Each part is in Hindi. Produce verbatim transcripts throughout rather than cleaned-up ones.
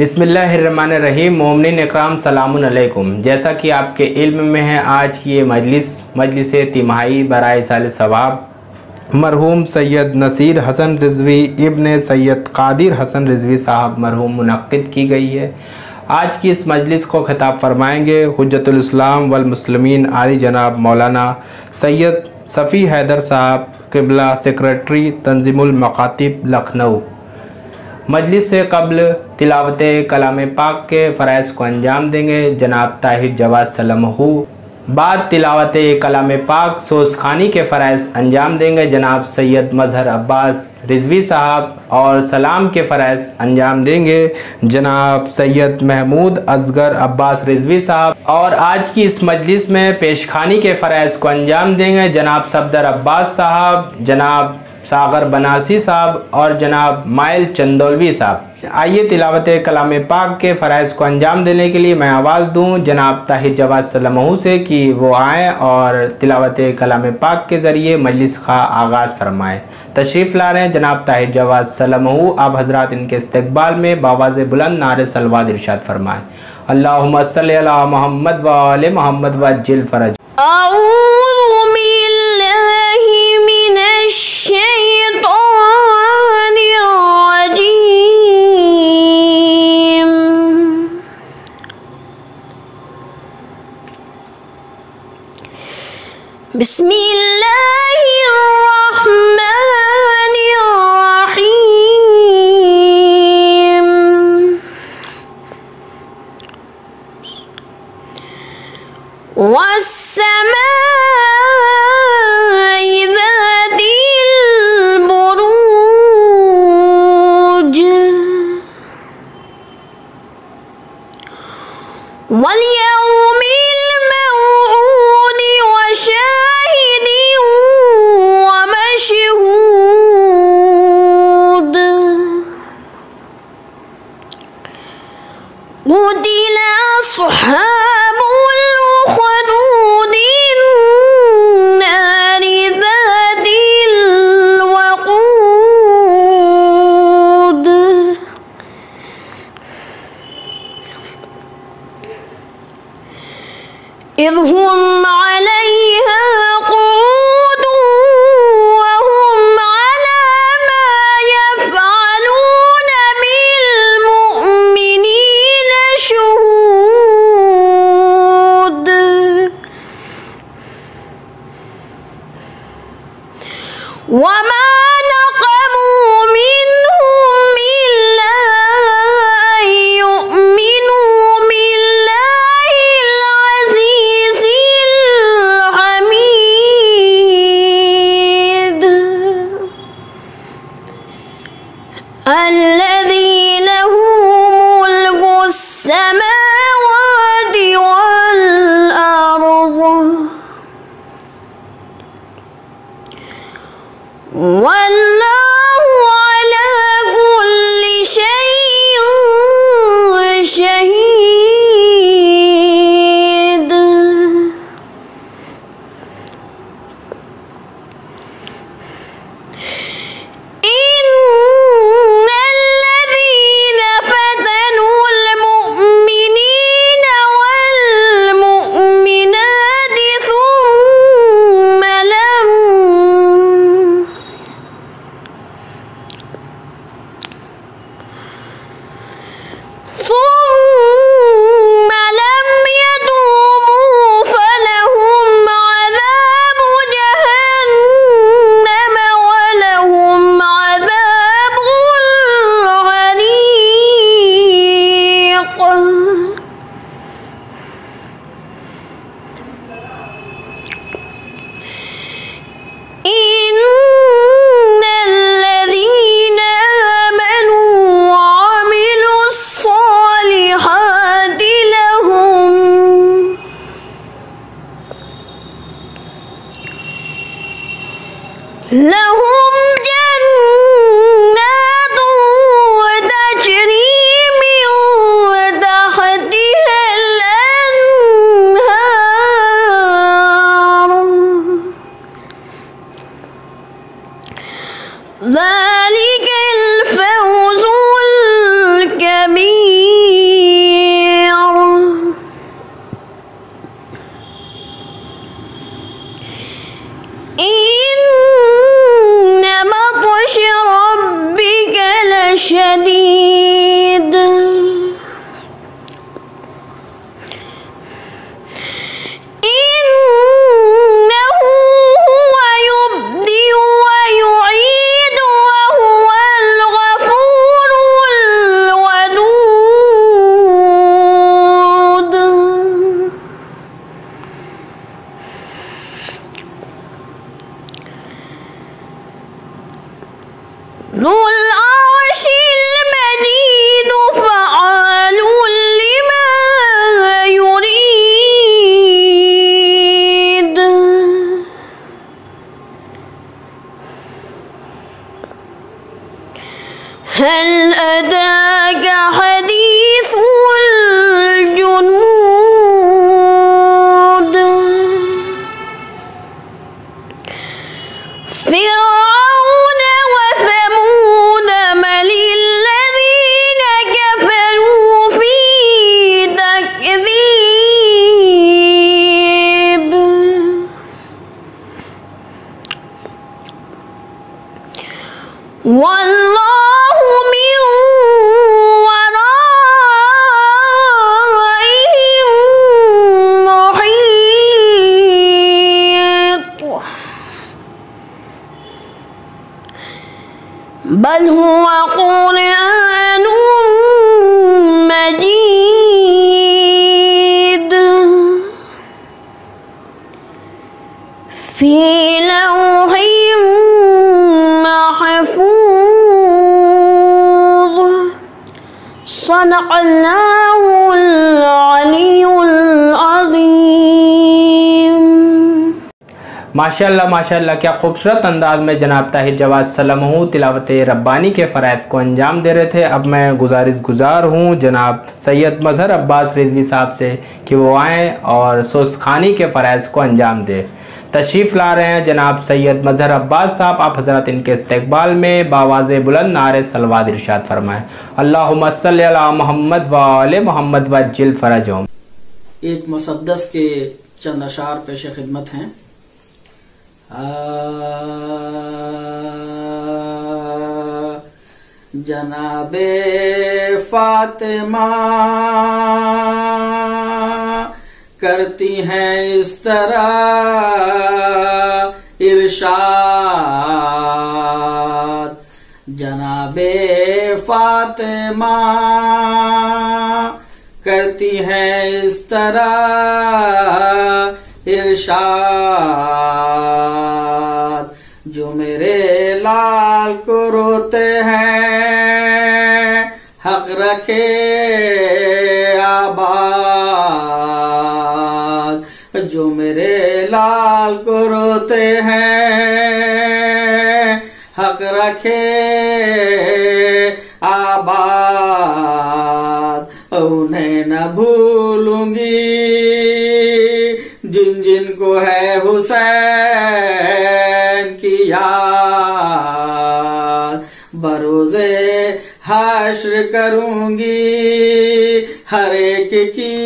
बिस्मिल्लाहिर्रहमानिर्रहीम। मोमिनीन इकराम सलामुन अलैकुम। जैसा कि आपके इल्म में है, आज की ये मजलिस मजलिस तिमाही बराए साल सवाब मरहूम सैयद नसीर हसन रिजवी इब्न सैयद कादिर हसन रिजवी साहब मरहूम मुनक़्क़िद की गई है। आज की इस मजलिस को ख़िताब फरमाएँगे हुज्जतुल इस्लाम वल मुस्लिमीन आली जनाब मौलाना सैयद सफ़ी हैदर साहब क़िबला सेक्रेटरी तंजीमुल मकातीब लखनऊ। मजलिस से कबल तिलावत कलाम पाक के फ़राइज़ को अंजाम देंगे जनाब ताहिर जवाद सलमहू। बाद तिलावत कलाम पाक सोस खानी के फ़राइज़ अंजाम देंगे जनाब सैयद मज़हर अब्बास रिजवी साहब, और सलाम के फ़राइज़ अंजाम देंगे जनाब सैयद महमूद असगर अब्बास रिजवी साहब, और आज की इस मजलिस में पेश खानी के फ़राइज़ को अंजाम देंगे जनाब सफदर अब्बास साहब, जनाब सागर बनारसी साहब और जनाब मायल चंदौलवी साहब। आइए तिलावत कलाम पाक के फ़राइज़ को अंजाम देने के लिए मैं आवाज़ दूं जनाब ताहिर जवाद सलमहू से कि वो आएँ और तिलावत कलाम पाक के ज़रिए मजलिस का आगाज़ फरमाएँ। तशरीफ़ ला रहे हैं जनाब ताहिर जवाद सलमहू। आप हज़रात इनके इस्तकबाल में बावाज़ बुलंद नारे सलवात इरशाद फरमाएँ। अल्लाहुम्मा सल्ली अला मुहम्मद व आले मुहम्मद व अज्जिल फ़रज। الشيطان الرجيم بسم الله الرحمن الرحيم والسماء ذات وَالْيَوْمِ الْمَوْعُودِ وَشَاهِدٍ وَمَشْهُودٍ قُتِلَ أَصْحَابُ الْأُخْدُودِ النَّارِ ذَاتِ الْوَقُودِ إذ هم عليها قعود وهم على ما يفعلون بالمؤمنين شهود وما نقموا منهم إلا أن يؤمنوا بالله العزيز الحميد الذي له ملك السماوات والأرض والله على كل شيء شهيد إن الذين فتنوا المؤمنين والمؤمنات ثم لم ثم لم يتوبوا فلهم عذاب جهنم ولهم عذاب الحريق إن الذين آمنوا وعملوا الصالحات لهم لهم جنات تجري من تحتها الأنهار ذلك الفوز الكبير قرآن مجيد في لوح محفوظ صدق الله العلي العظيم। माशाल्लाह माशाल्लाह, क्या खूबसूरत अंदाज़ में जनाब ताहिर जवाद सलमहू तिलावत रब्बानी के फ़राइज़ को अंजाम दे रहे थे। अब मैं गुजारिश गुजार हूँ जनाब सैयद मज़हर अब्बास रिजवी साहब से कि वो आएँ और सोसखानी के फ़राइज़ को अंजाम दें। तशरीफ़ ला रहे हैं जनाब सैयद मज़हर अब्बास साहब, आप हज़रत इनके इस्तकबाल में बावाज़े बुलंद नारे सलवात इरशाद फरमाएँ, अल्लाहुम्मा सल्लि अला मुहम्मद व आले मुहम्मद वज्जिल फ़रजहुम। एक मुसद्दस के चंद अशार पेश खिदमत हैं। जनाबे फातिमा करती हैं इस तरह इरशाद, जनाबे फातिमा करती हैं इस तरह इरशाद, जो मेरे लाल को रोते हैं हक रखे आबाद, जो मेरे लाल को रोते हैं हक रखे आबाद, उन्हें न भूलूंगी जिन जिन को है हुसैन की याद, बरोज़े हाश्र करूंगी हर एक की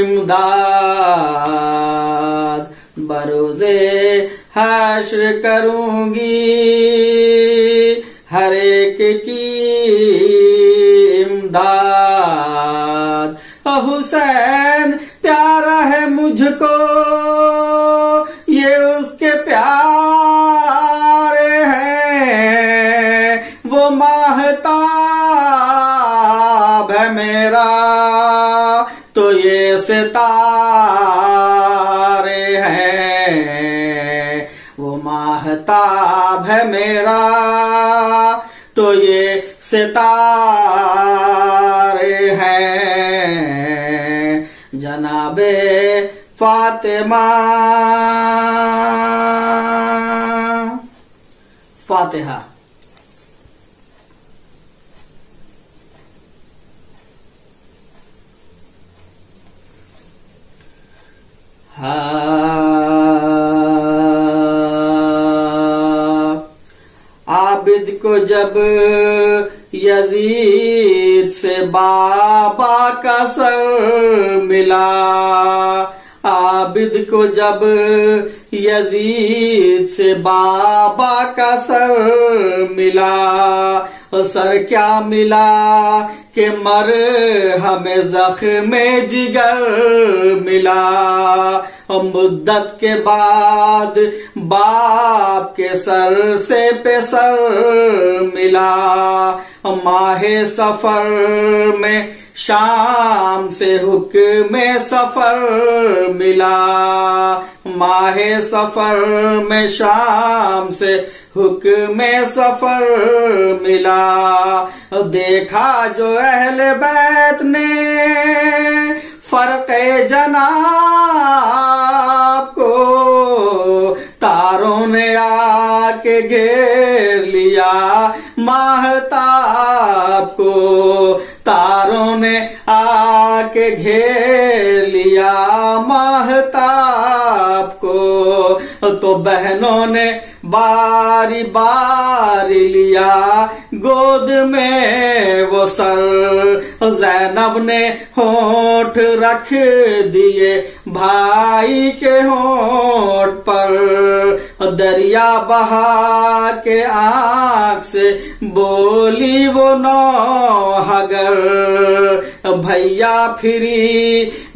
इमदाद, बरोज़े हाश्र करूंगी हर एक की इमदाद। हुसैन प्यारा है मुझको ये उसके प्यारे हैं, वो महताब है मेरा तो ये सितारे हैं, वो महताब है मेरा तो ये सितारे हैं। जनाबे फातिमा फातिहा। हा आबिद को जब यजीद से बाबा का सर मिला, आबिद को जब यजीद से बाबा का सर मिला, सर क्या मिला के मर हमें जख्मे जिगर मिला, और मुद्दत के बाद बाप के सर से पे सर मिला, माहे सफर में शाम से हुक्मे सफर मिला, माहे सफर में शाम से हुक्मे सफर मिला, देखा जो अहले बैत ने फर्के जनाब को तारों ने आके घेर लिया, महताब को तारों ने आके घेर लिया, महताब को तो बहनों ने बारी बारी लिया गोद में वो सर, ज़ैनब ने होंठ रख दिए भाई के होंठ पर, दरिया बहा के आँख से बोली वो नौहगर, भैया फिरी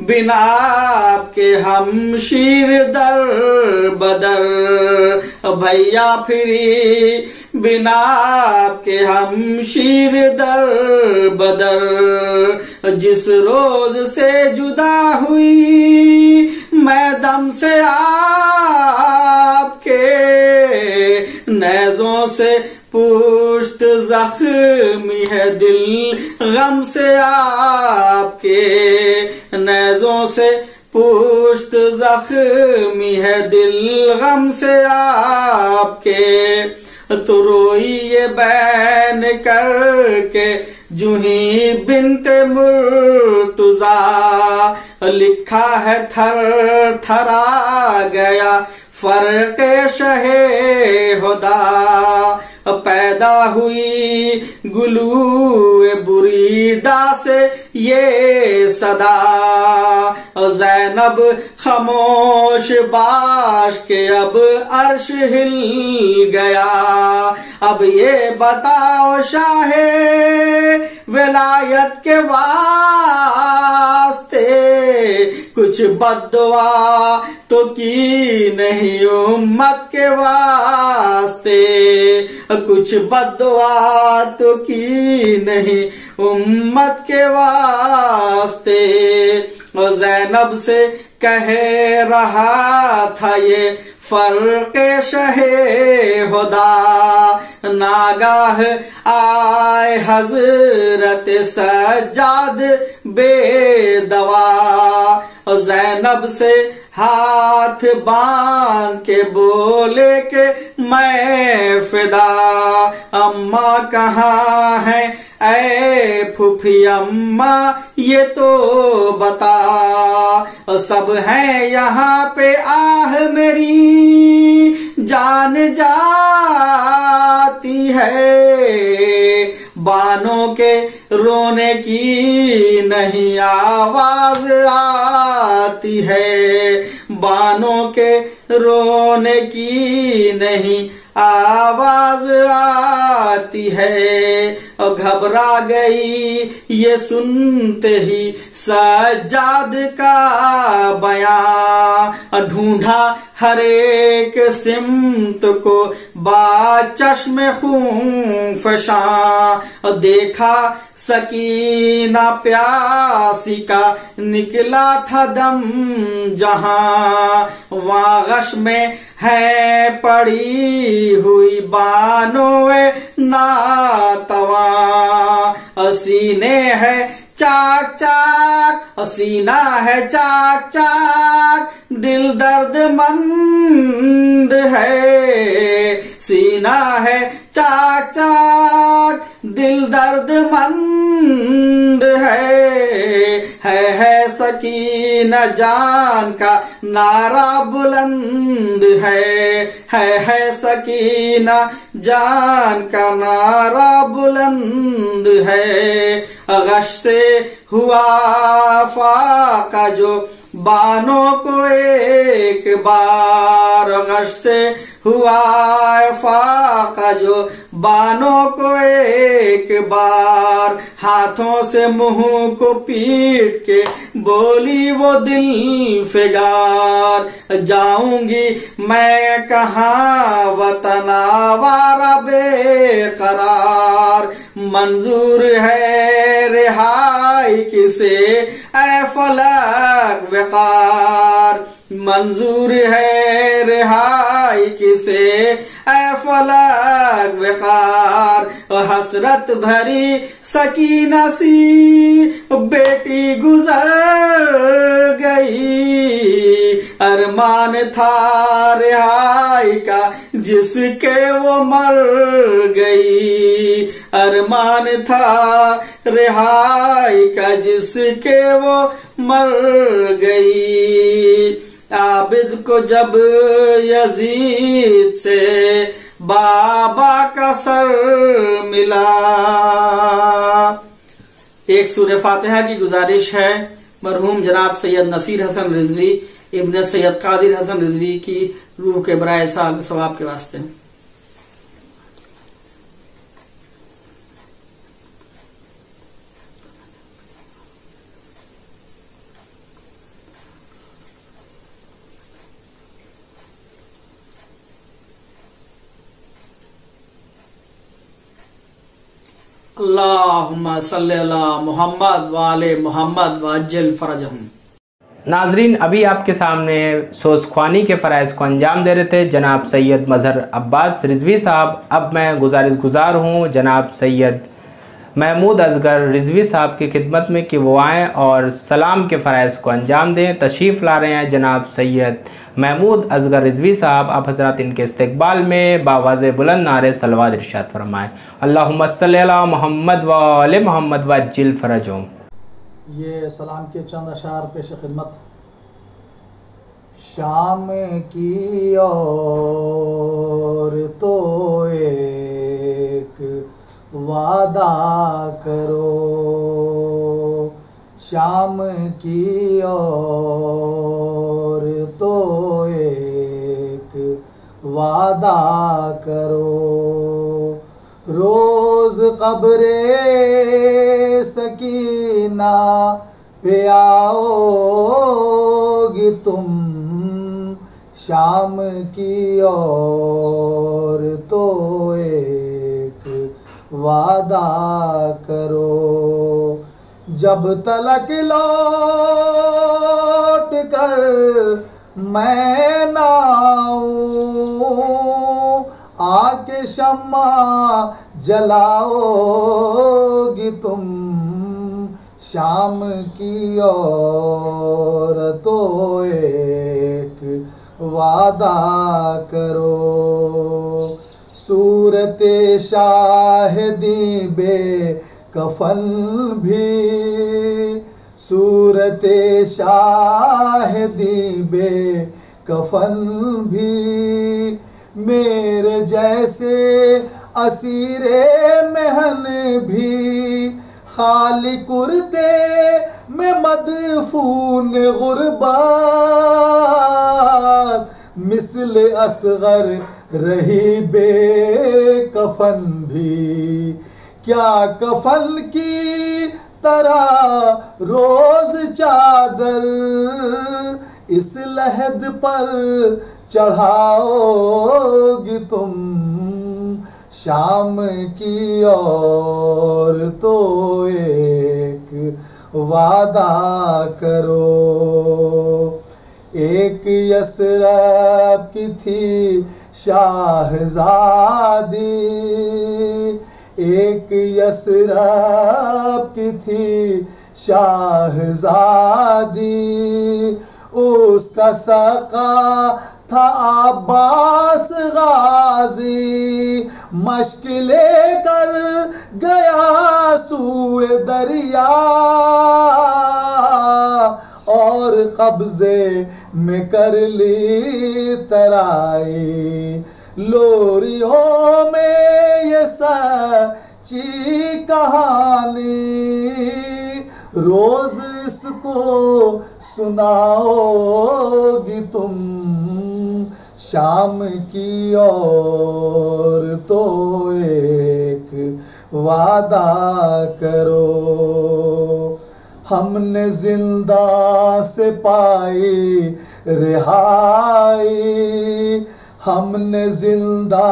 बिना आपके हम शीर दर बदर, भैया फिरी बिना आपके हम शीर दर बदर। जिस रोज से जुदा हुई मैं दम से आपके, नैजों से पुष्ट जख्मी है दिल गम से आपके, नैजों से पुष्ट जख्मी है दिल गम से आपके। तो रोई ये बैन करके जूही बिनते मुर्तुजा, लिखा है थर थरा गया फर्के शहे हुदा। पैदा हुई गुलूए बुरीदा से ये सदा, ज़ैनब खामोश बाश के अब अर्श हिल गया। अब ये बताओ शाहे विलायत के वास्ते, कुछ बद्दुआ तो की नहीं उम्मत के वास्ते, कुछ बद्दुआ तो की नहीं उम्मत के वास्ते। ज़ैनब से कहे रहा था ये फर्के शहे हुदा, नागाह आए हजरत सज्जाद बेदवा। ज़ैनब से हाथ बांध के बोले के मैं फिदा, अम्मा कहाँ है ऐ फूफी अम्मा ये तो बता। सब हैं यहाँ पे आह मेरी जान जाती है, बानों के रोने की नहीं आवाज आती है, बानों के रोने की नहीं आवाज आती है। घबरा गई ये सुनते ही सज्जाद का बयां, ढूंढा हर एक सिमत को बाचश्म खून फशां। देखा सकीना प्यासी का निकला था दम जहां, वागश में है पड़ी हुई बानोए नातवा। सीने है चाक चाक सीना है चाक चाक, दिल दर्द मंद है, सीना है चाक चाक दिल दर्द मंद है। है है सकीना जान का नारा बुलंद है, है है सकीना जान का नारा बुलंद है। गश से हुआ फाका जो बानों को एक बार, गश से हुआ फाका जो बानों को एक बार। हाथों से मुंह को पीट के बोली वो दिल फिगार, जाऊंगी मैं कहाँ वतन आवारा बेकरार। मंजूर है रिहाई किसे ऐ फलक विकार, मंजूर है रिहाई किसे ऐ फलक विकार। हसरत भरी सकीना सी बेटी गुजर गई, अरमान था रिहाई का जिसके वो मर गई, अरमान था रिहाई का जिसके वो मर गई। आबिद को जब यजीद से बाबा का सर मिला। एक सूरह फातिहा की गुजारिश है मरहूम जनाब सैयद नसीर हसन रिजवी इब्न सैयद कादिर हसन रिजवी की रूह के बराए साल सवाब के वास्ते। अल्लाहुम्मा सल्ली अला मुहम्मद व आले मुहम्मद व अज्जल फरजहुम। नाजरीन, अभी आपके सामने सोसख्वानी के फ़राइज़ को अंजाम दे रहे थे जनाब सैयद मज़हर अब्बास रिजवी साहब। अब मैं गुजारिश गुजार हूँ जनाब सैयद महमूद असगर रिजवी साहब की खिदमत में कि वो आएँ और सलाम के फ़राइज़ को अंजाम दें। तशरीफ़ ला रहे हैं जनाब सैयद महमूद असगर रिजवी साहब। आप हज़रात इनके इस्तकबाल में बावाज़े बुलंद नारे सलवात इरशाद फरमाएँ, अल्लाहुम्मा सल्ली अला मुहम्मद व आले मुहम्मद व अज्जिल फरजहुम। ये सलाम के चंद अशार पेश खिदमत। शाम की ओर तो एक वादा करो, शाम की ओर तो एक वादा करो। रोज़ क़ब्रे सकीना पे आओगी तुम, शाम की ओर तो एक वादा करो। जब तलक लौट कर मैं ना आऊं, आके शम्मा जलाओगी तुम, शाम की ओर तो एक वादा करो। सूरते शाहिदी बे कफन भी, सूरते शाहिदी बे कफन भी, मेरे जैसे असीरे महन भी, खाली कुर्ते में मदफून गुरबात, मिसल असगर रही बेकफन भी। क्या कफन की तरह रोज चादर इस लहद पर चढ़ाओगी तुम, शाम की ओर तो एक वादा करो। एक यसरब की थी शाहजादी, एक यसरब की थी शाहजादी, उसका सका था अब्बास गाजी, मश्किले कर गया सूए दरिया, और कब्जे में कर ली तराई, लोरियों में ये सच्ची कहानी, रोज इसको सुनाओगी तुम, शाम की ओर तो एक वादा करो। हमने जिंदा से पाई रिहाई, हमने जिंदा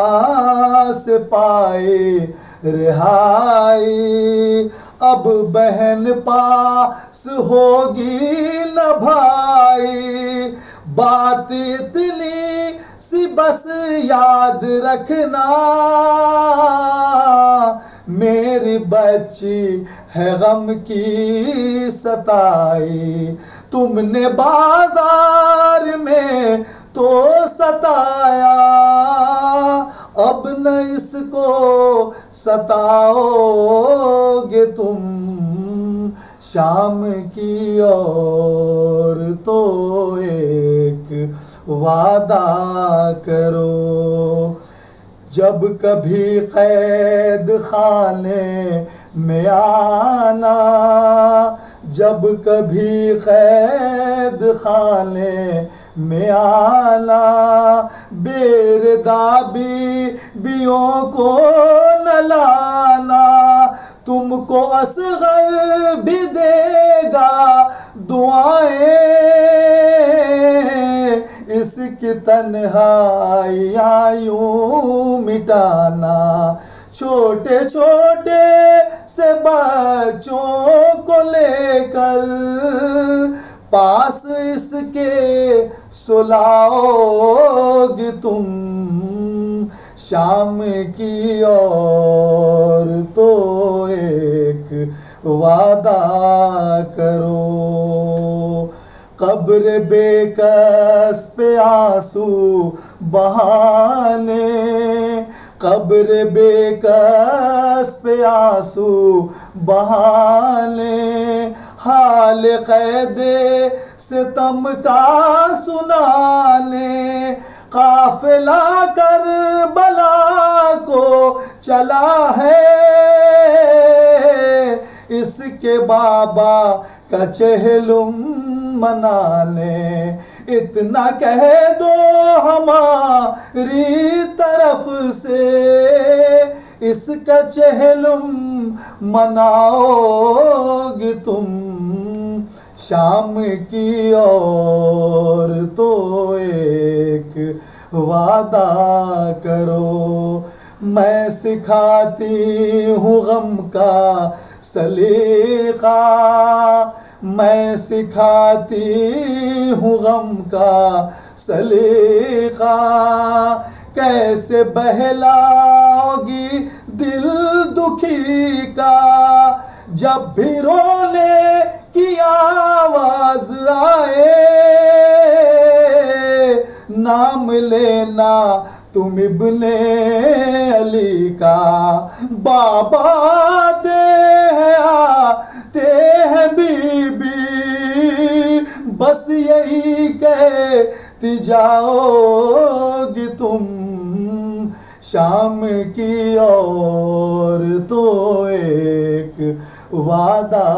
से पाई रिहाई, अब बहन पास होगी न भाई, बात इतनी सी बस याद रखना, मेरी बच्ची है गम की सताई, तुमने बाजार में तो सताया, अब न इसको सताओगे तुम, शाम की ओर तो एक वादा करो। जब कभी कैद खाने में आना, जब कभी कैद खाने में आना, बेरदाबी बियों को न लाना, तुमको असगर भी देगा दुआएं, इसकी तन्हाइयां यूं मिटाना, छोटे छोटे से बच्चों को लेकर पास इसके सुलाओगे तुम शाम की ओर तो एक वादा करो। कब्र बेकस पे आंसू बहाने कब्र बेकस पे आंसू बहाने हाल कैदे से तम का सुनाने काफिला करबला को चला है इसके बाबा का चहलुम मनाने। इतना कह दो हमारी तरफ से इसका चहलुम मनाओगे तुम शाम की ओर तो एक वादा करो। मैं सिखाती हूँ गम का सलीका मैं सिखाती हूँ गम का सलीका कैसे बहलाओगी दिल दुखी का जब भी रोने की आवाज आए। नाम लेना तुम इब्ने अली का बाबा दे है आते हैं बीबी बस यही कहती जाओगी तुम शाम की ओर तो एक वादा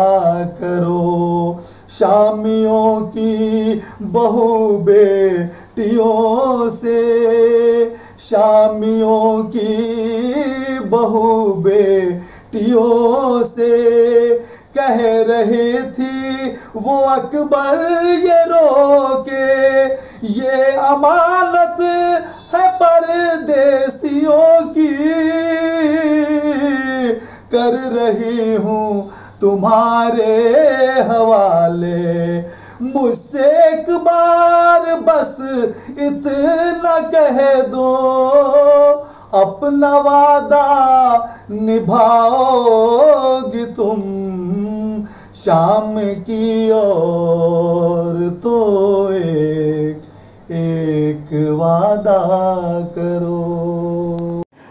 करो। शामियों की बहु बेटियों से शामियों की बहु बेटियों से कह रही थी वो अकबर ये रो के ये अमानत है परदेसियों की कर रही हूँ तुम्हारे हवाले। मुझसे एक बार बस इतना कह दो अपना वादा निभाओगी तुम शाम की ओर तो एक एक वादा करो।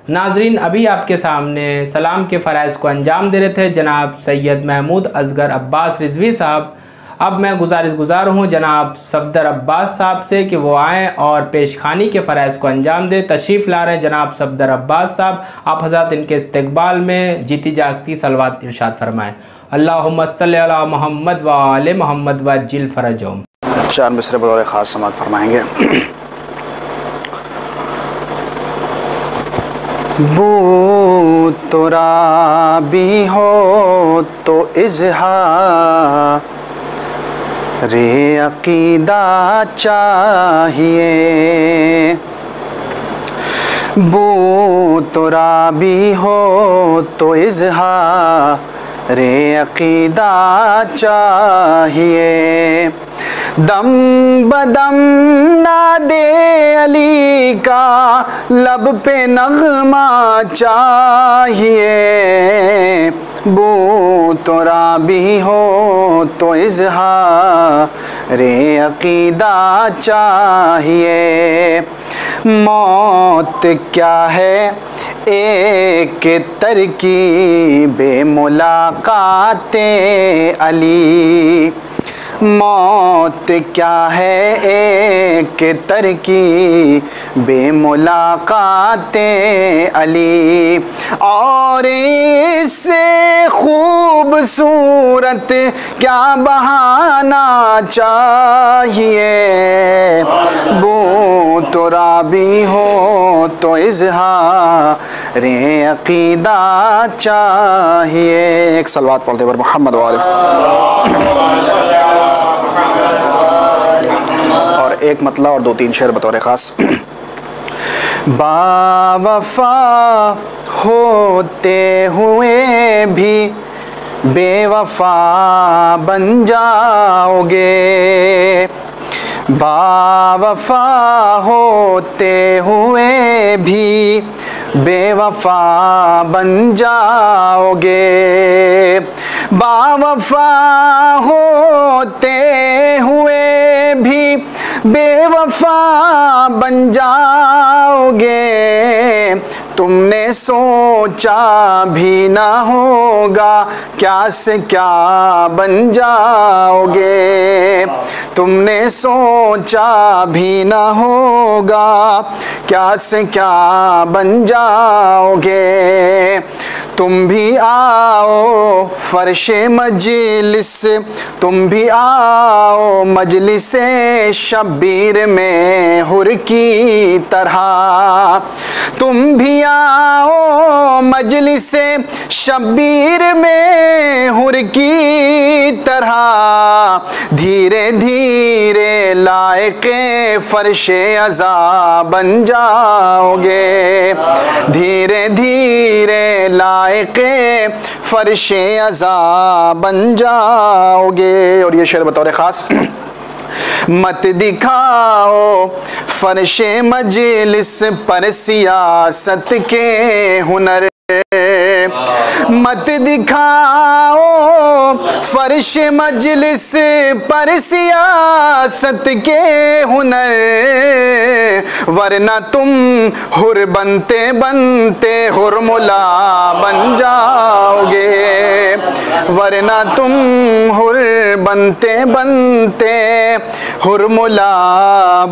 नाजरीन, अभी आपके सामने सलाम के फ़राइज़ को अंजाम दे रहे थे जनाब सैयद महमूद असगर अब्बास रिजवी साहब। अब मैं गुजारिश गुजार हूँ जनाब सफदर अब्बास साहब से कि वो आएँ और पेशखानी के फ़राइज़ को अंजाम दें। तशरीफ़ ला रहे हैं जनाब सफदर अब्बास साहब। आप हज़रात इनके इस्तकबाल में जीती जागती सलवात इरशाद फरमाएँ। अल्लाहुम्मा सल्ली अला मुहम्मद व आले मुहम्मद व जिल फरजहुम। चार मिसरे बदौर ख़ास समाअत फरमाएँगे। बू तुरा भी हो तो इज़हार रे अक़ीदा चाहिए बू तुरा भी हो तो इज़हार रे अक़ीदा चाहिए। दम बदम नादे अली का लब पे नगमा चाहिए बू तुरा भी हो तो इज़हार रे अक़ीदा चाहिए। मौत क्या है एक तरकीब मुलाकाते अली मौत क्या है एक तरकी बेमुलाकाते अली। और इससे खूबसूरत क्या बहाना चाहिए बू तुरा भी हो तो इज़हार रे अक़ीदा चाहिए। एक सलवात पढ़ते पर मोहम्मद वाले और एक मतला और दो तीन शेर बतौर ख़ास। बावफा होते हुए भी बेवफा बन जाओगे, बावफा होते हुए भी बेवफा बन जाओगे, बावफा होते हुए भी बेवफा बन जाओगे। तुमने सोचा भी ना होगा क्या से क्या बन जाओगे, तुमने सोचा भी ना होगा क्या से क्या बन जाओगे। तुम भी आओ फर्शे मजलिस, तुम भी आओ मजलिसे शब्बीर में हुर की तरह, तुम भी आओ मजलिसे शब्बीर में हुर की तरह। धीरे धीरे लायके फर्शे अज़ा बन जाओगे, धीरे धीरे लायके फर्शे अज़ा बन जाओगे। और ये शेर बतौर ख़ास मत दिखाओ फर्शे मजलिस पर सियासत के हुनर, मत दिखाओ फर्श मजलिस पर सियासत के हुनर, वरना तुम हुर बनते बनते हुर मुला बन जाओगे, वरना तुम हुर बनते बनते हुर मुला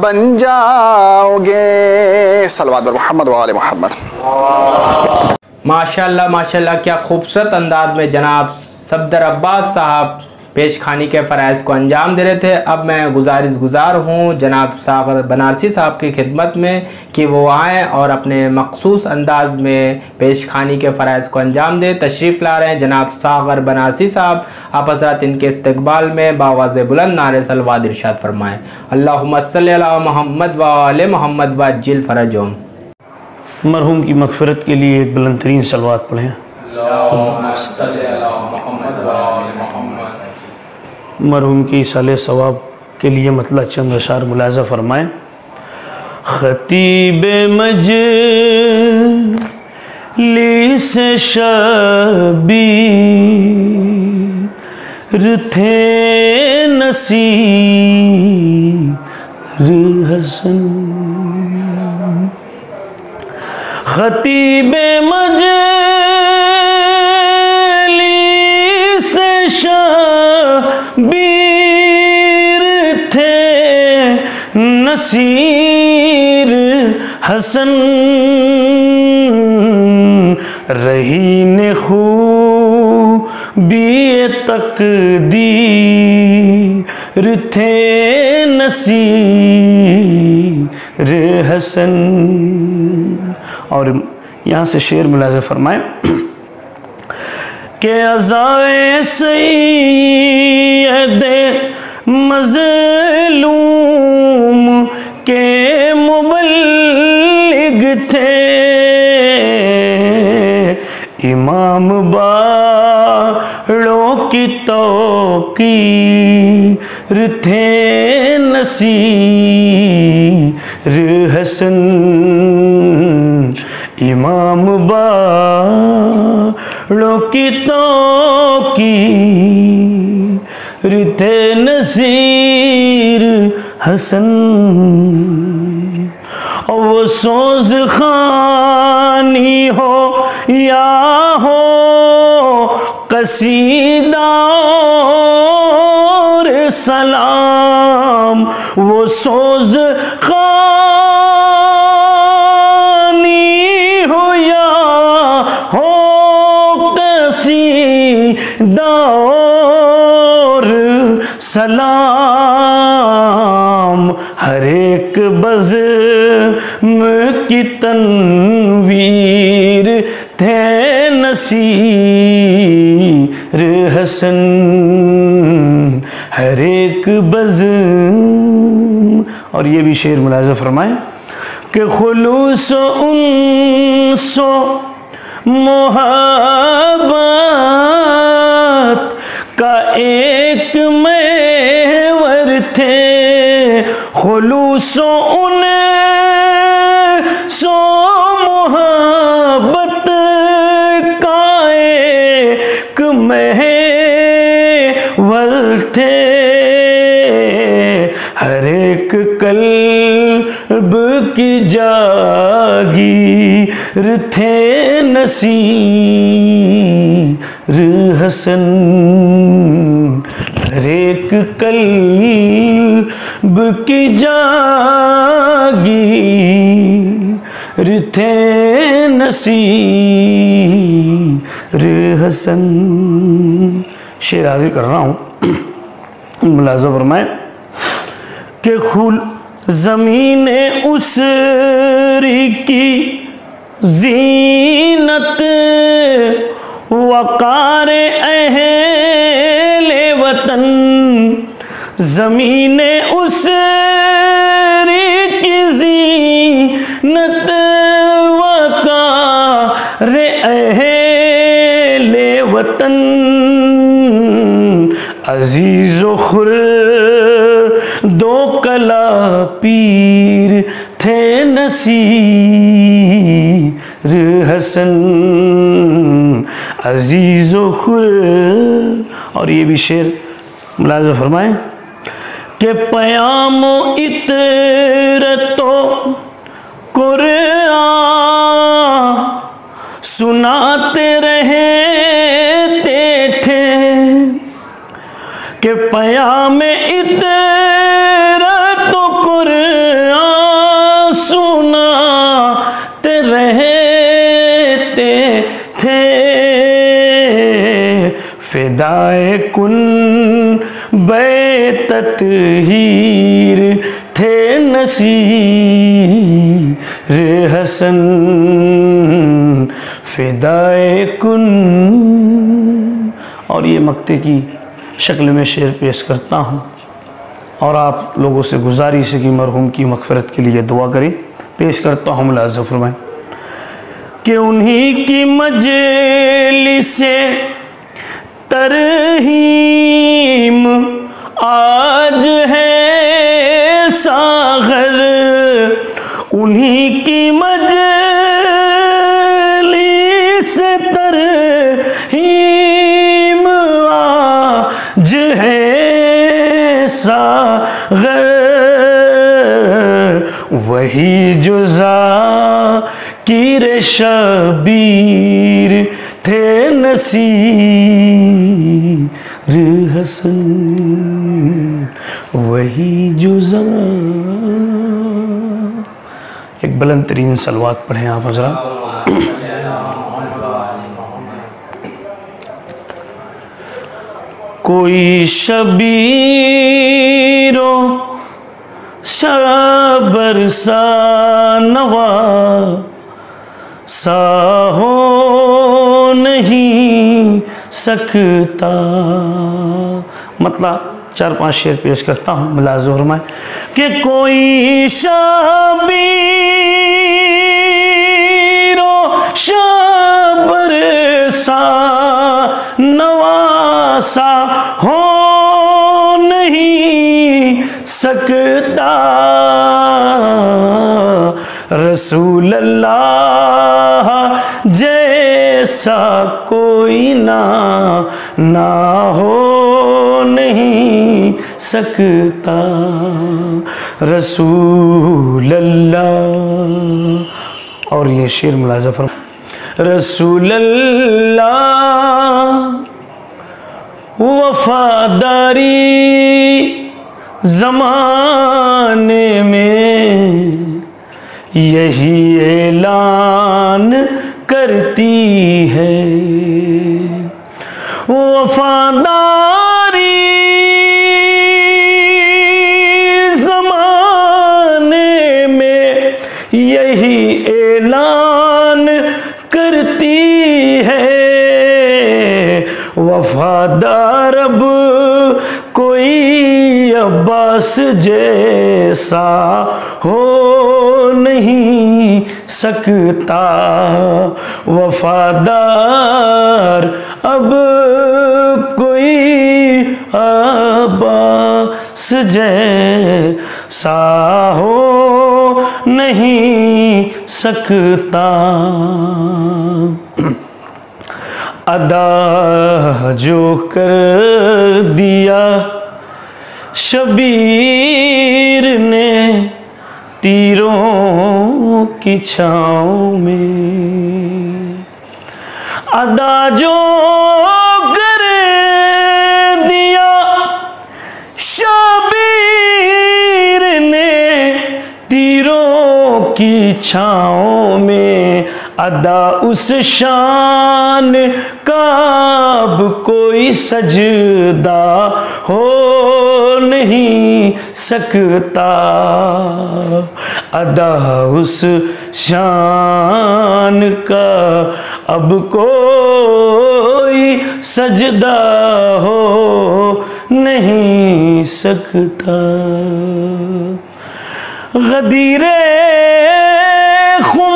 बन जाओगे। सल्लल्लाहु अलैहि मोहम्मद व आले मोहम्मद। माशाल्लाह माशाल्लाह, क्या खूबसूरत अंदाज में जनाब सफदर अब्बास साहब पेश खानी के फ़राइज़ को अंजाम दे रहे थे। अब मैं गुजारिश गुजार हूँ जनाब सागर बनारसी साहब की खिदमत में कि वो आएँ और अपने मखसूस अंदाज में पेश खानी के फ़राइज़ को अंजाम दें। तशरीफ़ ला रहे हैं जनाब सागर बनारसी साहब। आप हज़रात इनके इस्तकबाल में बावाज़ बुलंद नारे सलवात इरशाद फरमाएँ, अल्लाहुम्मा सल्ली अला मुहम्मद व आले मुहम्मद व अज्जिल फ़रजहुम। मरहूम की मगफिरत के लिए एक बुलंद तरीन सलवात पढ़ें। मरहूम के इसाले सवाब के लिए मतलब चंद अशार मुलाजा फरमाएँ। खतीब मजलिस शबीर थे नसीर हसन, खतीब मजलिस शबीर थे नसीर हसन, रहीन खूबी तकदीर थे नसीर हसन। और यहाँ से शेर मुलाज़ा फरमाएं के अज़ाए सैयद मज़लूम के मुबल्लिग थे, इमाम बाड़ों की तौक़ीर थे नसीर हसन, इमाम बाड़ों की तौक़ीर थे नसीर हसन। और वो सोज खानी हो या हो कसीदा और सलाम, वो सोज खानी हो या हो कसीदा और सलाम, हर एक बज़्म की तनवीर थे नसीर हसन, हर एक बज़्म। और ये भी शेर मुलाज़ा फरमाएं कि खुलूस उनसो मोहब्बत का एक मेवर थे खुलूसों उन्हें सो मोहब्बत का एक मेवर थे हर एक कल्ब की जागीर थे नसीर हसन हर एक कल्ब की जागीर थे नसीर हसन। शेर आगे कर रहा हूँ, मुलाज़ा फरमाएं के खुल ज़मीन उसरी की जीनत वक़ार अहले वतन ज़मीन उसरी की जीनत वक़ार अहले वतन अज़ीज़ व दो कला पीर थे नसीर हसन अजीज़ व खुर। और ये भी शेर मुलाज़ा फरमाएं के पयाम इतरतो कुरान सुनाते रहते थे के पयाम फिदाए कुन बेततहीर थे नसीर हसन फिदाए कुन। और ये मक्ते की शक्ल में शेर पेश करता हूँ और आप लोगों से गुजारिश है कि मरहूम की मगफरत के लिए दुआ करें। पेश करता हूँ, मुलाज़ा फरमाएं कि उन्हीं की मजलिस से तरहीम आज है सागर उन्हीं की मजलिस से तरहीम आज है सागर वही जुजा कीर शबीर थे नसीर हसन वही जुज़ा। एक बुलंद तरीन सलवात पढ़ें आप हज़रात। कोई शबीरो शबर सा नवा सा हो नहीं सकता। मतलब चार पांच शेर पेश करता हूँ, मुलाज़ा फरमाएं कि कोई शबीरो शबर सा नवासा हो नहीं सकता रसूल अल्लाह जैसा कोई ना ना हो नहीं सकता रसूल अल्लाह। और ये शेर मुलाज़ा फरमाएं रसूल अल्लाह वफादारी ज़माने में यही ऐलान करती है वफादारी ज़माने में यही ऐलान करती है वफादार अब कोई अब्बास जैसा हो नहीं सकता वफादार अब कोई अब्बास जैसा हो नहीं सकता। अदा जो कर दिया शबीर ने तीरों की छाँव में, अदा जो कर दिया शबीर ने तीरों की छाँव में, अदा उस शान का अब कोई सजदा हो नहीं सकता। अदा उस शान का अब कोई सजदा हो नहीं सकता। गदीरे खुम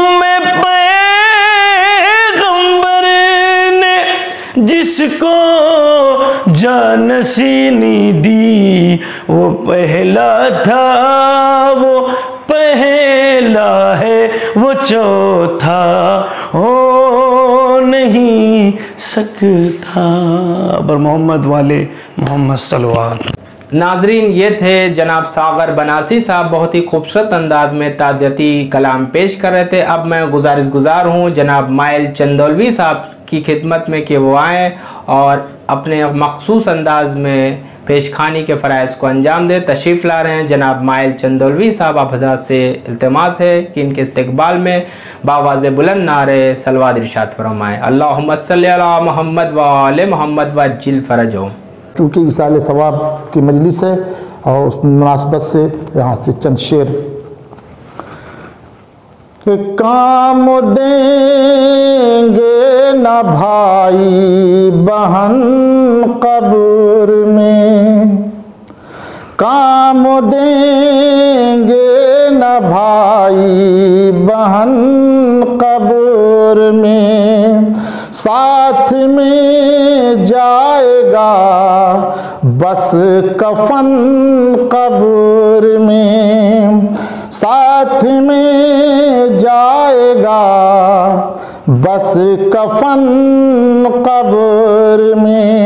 जिसको जानसीनी दी वो पहला था, वो पहला है, वो चौथा हो नहीं सकता। बर मोहम्मद वाले मोहम्मद सल्लल्लाहु। नाजरीन, ये थे जनाब सागर बनारसी साहब, बहुत ही खूबसूरत अंदाज में ताज़ियती कलाम पेश कर रहे थे। अब मैं गुजारिश गुजार हूँ जनाब मायल चंदौलवी साहब की खिदमत में कि वो आएँ और अपने मखसूस अंदाज में पेश खानी के फ़राइज़ को अंजाम दें। तशरीफ़ ला रहे हैं जनाब मायल चंदौलवी साहब। आप हज़रात से इल्तिमास है कि इनके इस्तकबाल में बावाज़े बुलंद नारे सलवात इरशाद फरमाएँ। अल्लाहुम्मा सल्ली अला मुहम्मद व आले मुहम्मद व अज्जिल फ़रजहु। चूँकि इसाले सवाब की मजलिस है और उस मुनासबत से यहाँ से चंद शेर। कि काम देंगे न भाई बहन कब्र में, काम देंगे न भाई बहन कब्र में, साथ में जाएगा बस कफन कब्र में, साथ में जाएगा बस कफन कब्र में।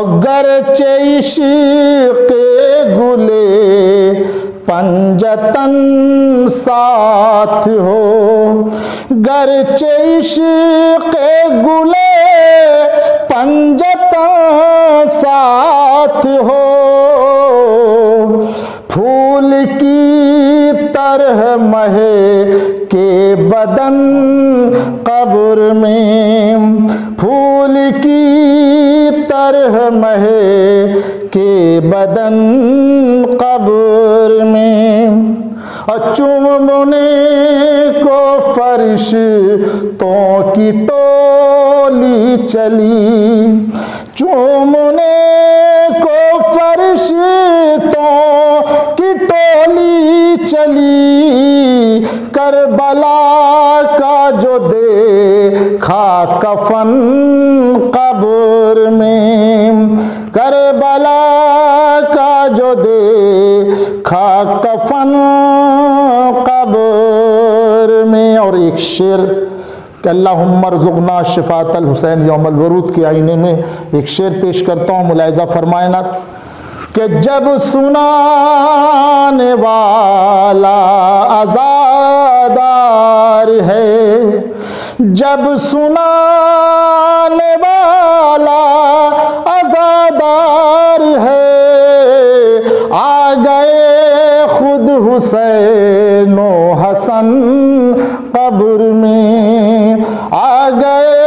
अगरचे इश्क़ गुले पंजतन साथ हो, गरचे इश्क़ गुले पंजतन साथ हो, फूल की तरह महे के बदन कब्र में, फूल की तरह महे के बदन कब्र में। चुमने को फरिश्तों की टोली चली, चुमने को फरिश्तों की टोली चली, करबला का जो देखा कफन कब्र में, करबला का जो देखा कफन कब्र में। और एक शेर कि अल्लाहुम्मा रज़ुक़ना शिफ़ातल हुसैन यौमल वरूद के आईने में एक शेर पेश करता हूँ, मुलाहिज़ा फरमाना। कि जब सुनाने वाला आज़ादार है, जब सुनाने वाला आज़ादार है, आ गए खुद हुसैन ओ हसन कब्र में, आ गए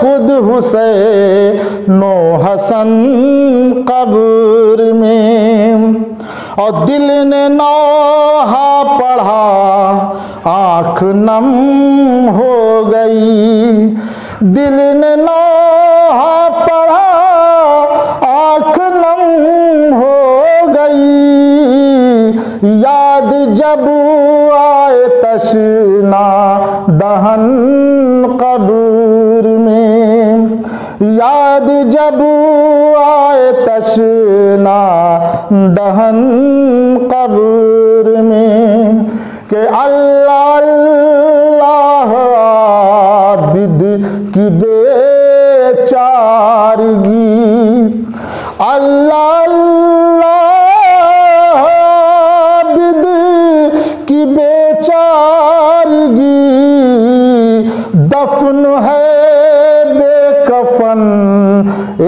खुद हुसैन ओ हसन कब्र में। और दिल ने नौहा पढ़ा आँख नम हो गई, दिल ने नौहा पढ़ा आँख नम हो गई, याद जब आए तशना दहन कब्र में, याद जब आए तशना दहन कब्र में, के अल्लाह अल्लाह आबिद की बेचारगी, अल्लाह अल्लाह आबिद की बेचारगी, दफन है बेकफन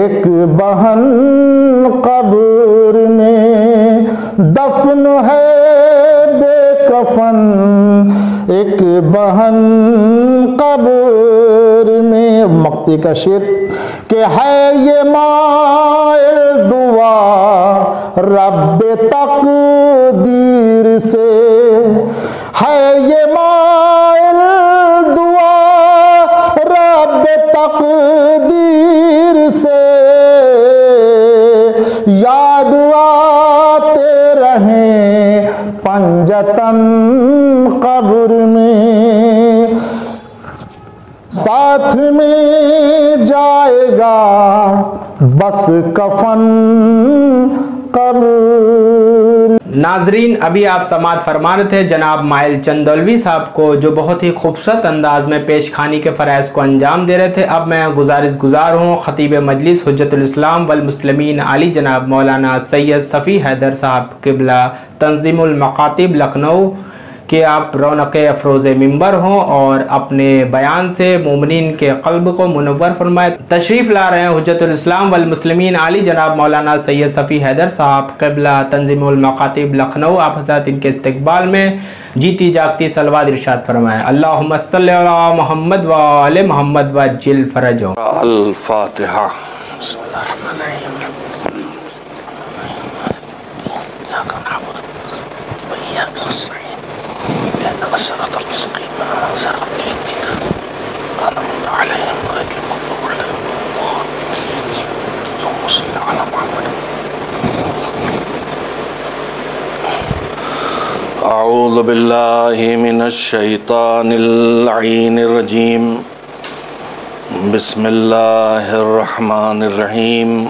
एक बहन कब्र में, दफन है बेकफन एक बहन कब्र में। मक्ती का शेर के है ये माइल दुआ रब तकदीर से, है ये माइल दुआ रब तकदीर से, याद आते रहें पंजतन कब्र में, साथ में जाएगा बस कफन कब्र। नाजरीन, अभी आप समाअत फरमा रहे थे जनाब माइल चंदौलवी साहब को, जो बहुत ही खूबसूरत अंदाज में पेश खानी के फ़राइज़ को अंजाम दे रहे थे। अब मैं गुजारिश गुजार हूँ ख़तीब मजलिस हुज्जतुल इस्लाम वल मुस्लिमीन आली जनाब मौलाना सैयद सफ़ी हैदर साहब क़िबला तंजीमुल मकातीब लखनऊ कि आप रौनक अफरोज़ मिंबर हों और अपने बयान से मोमिनीन के क़ल्ब को मुनव्वर फरमाएं। तशरीफ़ ला रहे हैं हुज्जतुल इस्लाम वल मुस्लिमीन आली जनाब मौलाना सैयद सफ़ी हैदर साहब क़िबला तंजीमुल मकातिब लखनऊ। आप हज़रात इनके इस्तकबाल में जीती जागती सलवात इरशाद फरमाएं। अल्लाहुम्मा सल्लि अला मुहम्मद व आले मुहम्मद व जिल फरजो। अल फातिहा। أعوذ بالله من الشيطان اللعين الرجيم بسم الله الرحمن الرحيم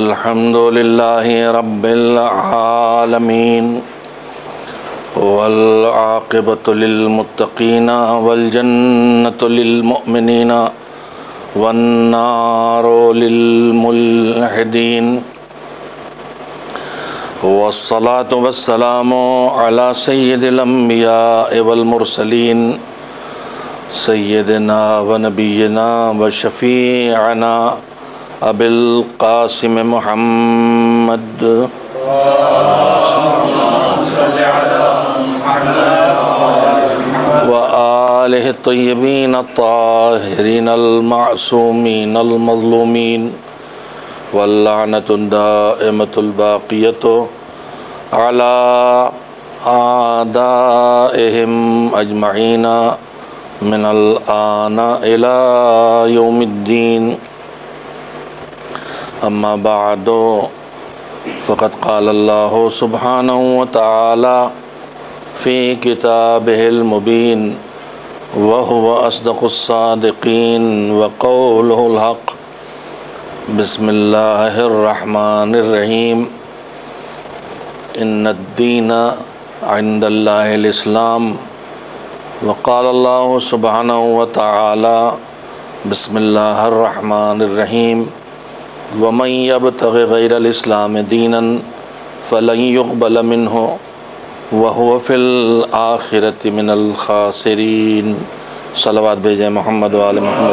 الحمد لله رب العالمين والعاقبة للمتقين والجنة للمؤمنين والنار للملحدين والصلاة والسلام على سيد الأنبياء والمرسلين سيدنا ونبينا وشفيعنا أبي القاسم محمد وآله الطيبين الطاهرين المعصومين المظلومين واللعنة الدائمة الباقية على أعدائهم أجمعين من الآن إلى يوم الدين أما بعد فقد قال الله سبحانه وتعالى في كتابه المبين وهو أصدق الصادقين وقوله الحق بسم الله الرحمن الرحيم إن الدين عند الله الإسلام وقال الله سبحانه وتعالى بسم الله الرحمن الرحيم ومن يبتغي غير الإسلام دينا فلن يقبل منه وهو في الآخرة من الخاسرين। सलावत भेजे मोहम्मद वाले मोहम्मद।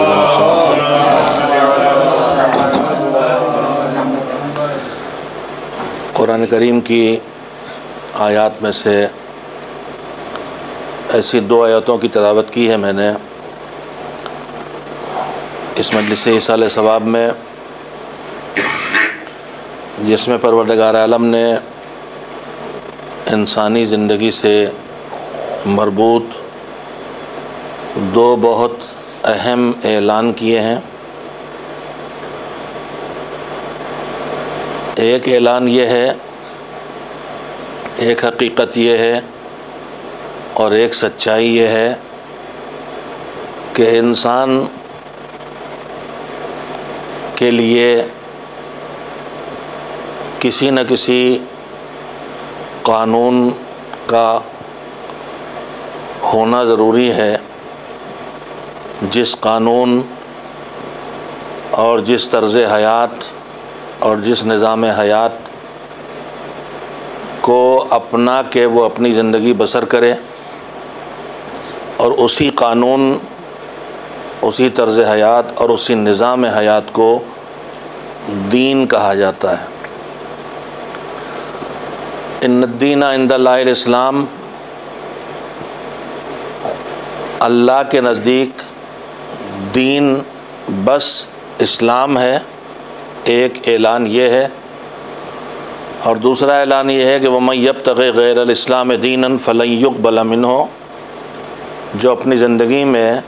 कुरान करीम की आयत में से ऐसी दो आयतों की तिलावत की है मैंने इस मजलिस इसाल सवाब में, जिसमें परवरदिगार आलम ने इंसानी ज़िंदगी से मरबूत दो बहुत अहम ऐलान किए हैं। एक ऐलान यह है एक हकीकत ये है और एक सच्चाई ये है कि इंसान के लिए किसी न किसी कानून का होना ज़रूरी है, जिस कानून और जिस तर्ज़ हयात और जिस निज़ाम हयात को अपना के वो अपनी ज़िंदगी बसर करे और उसी कानून, उसी तर्ज़ हयात और उसी निज़ाम हयात को दीन कहा जाता है। इन्नद्दीना इंदल्लाहिल इस्लाम, अल्लाह के नज़दीक दीन बस इस्लाम है। एक ऐलान ये है और दूसरा ऐलान ये है कि वमन यब्तगि गैरल इस्लाम दीनन फलन युक़बल मिन्हु, जो अपनी ज़िंदगी में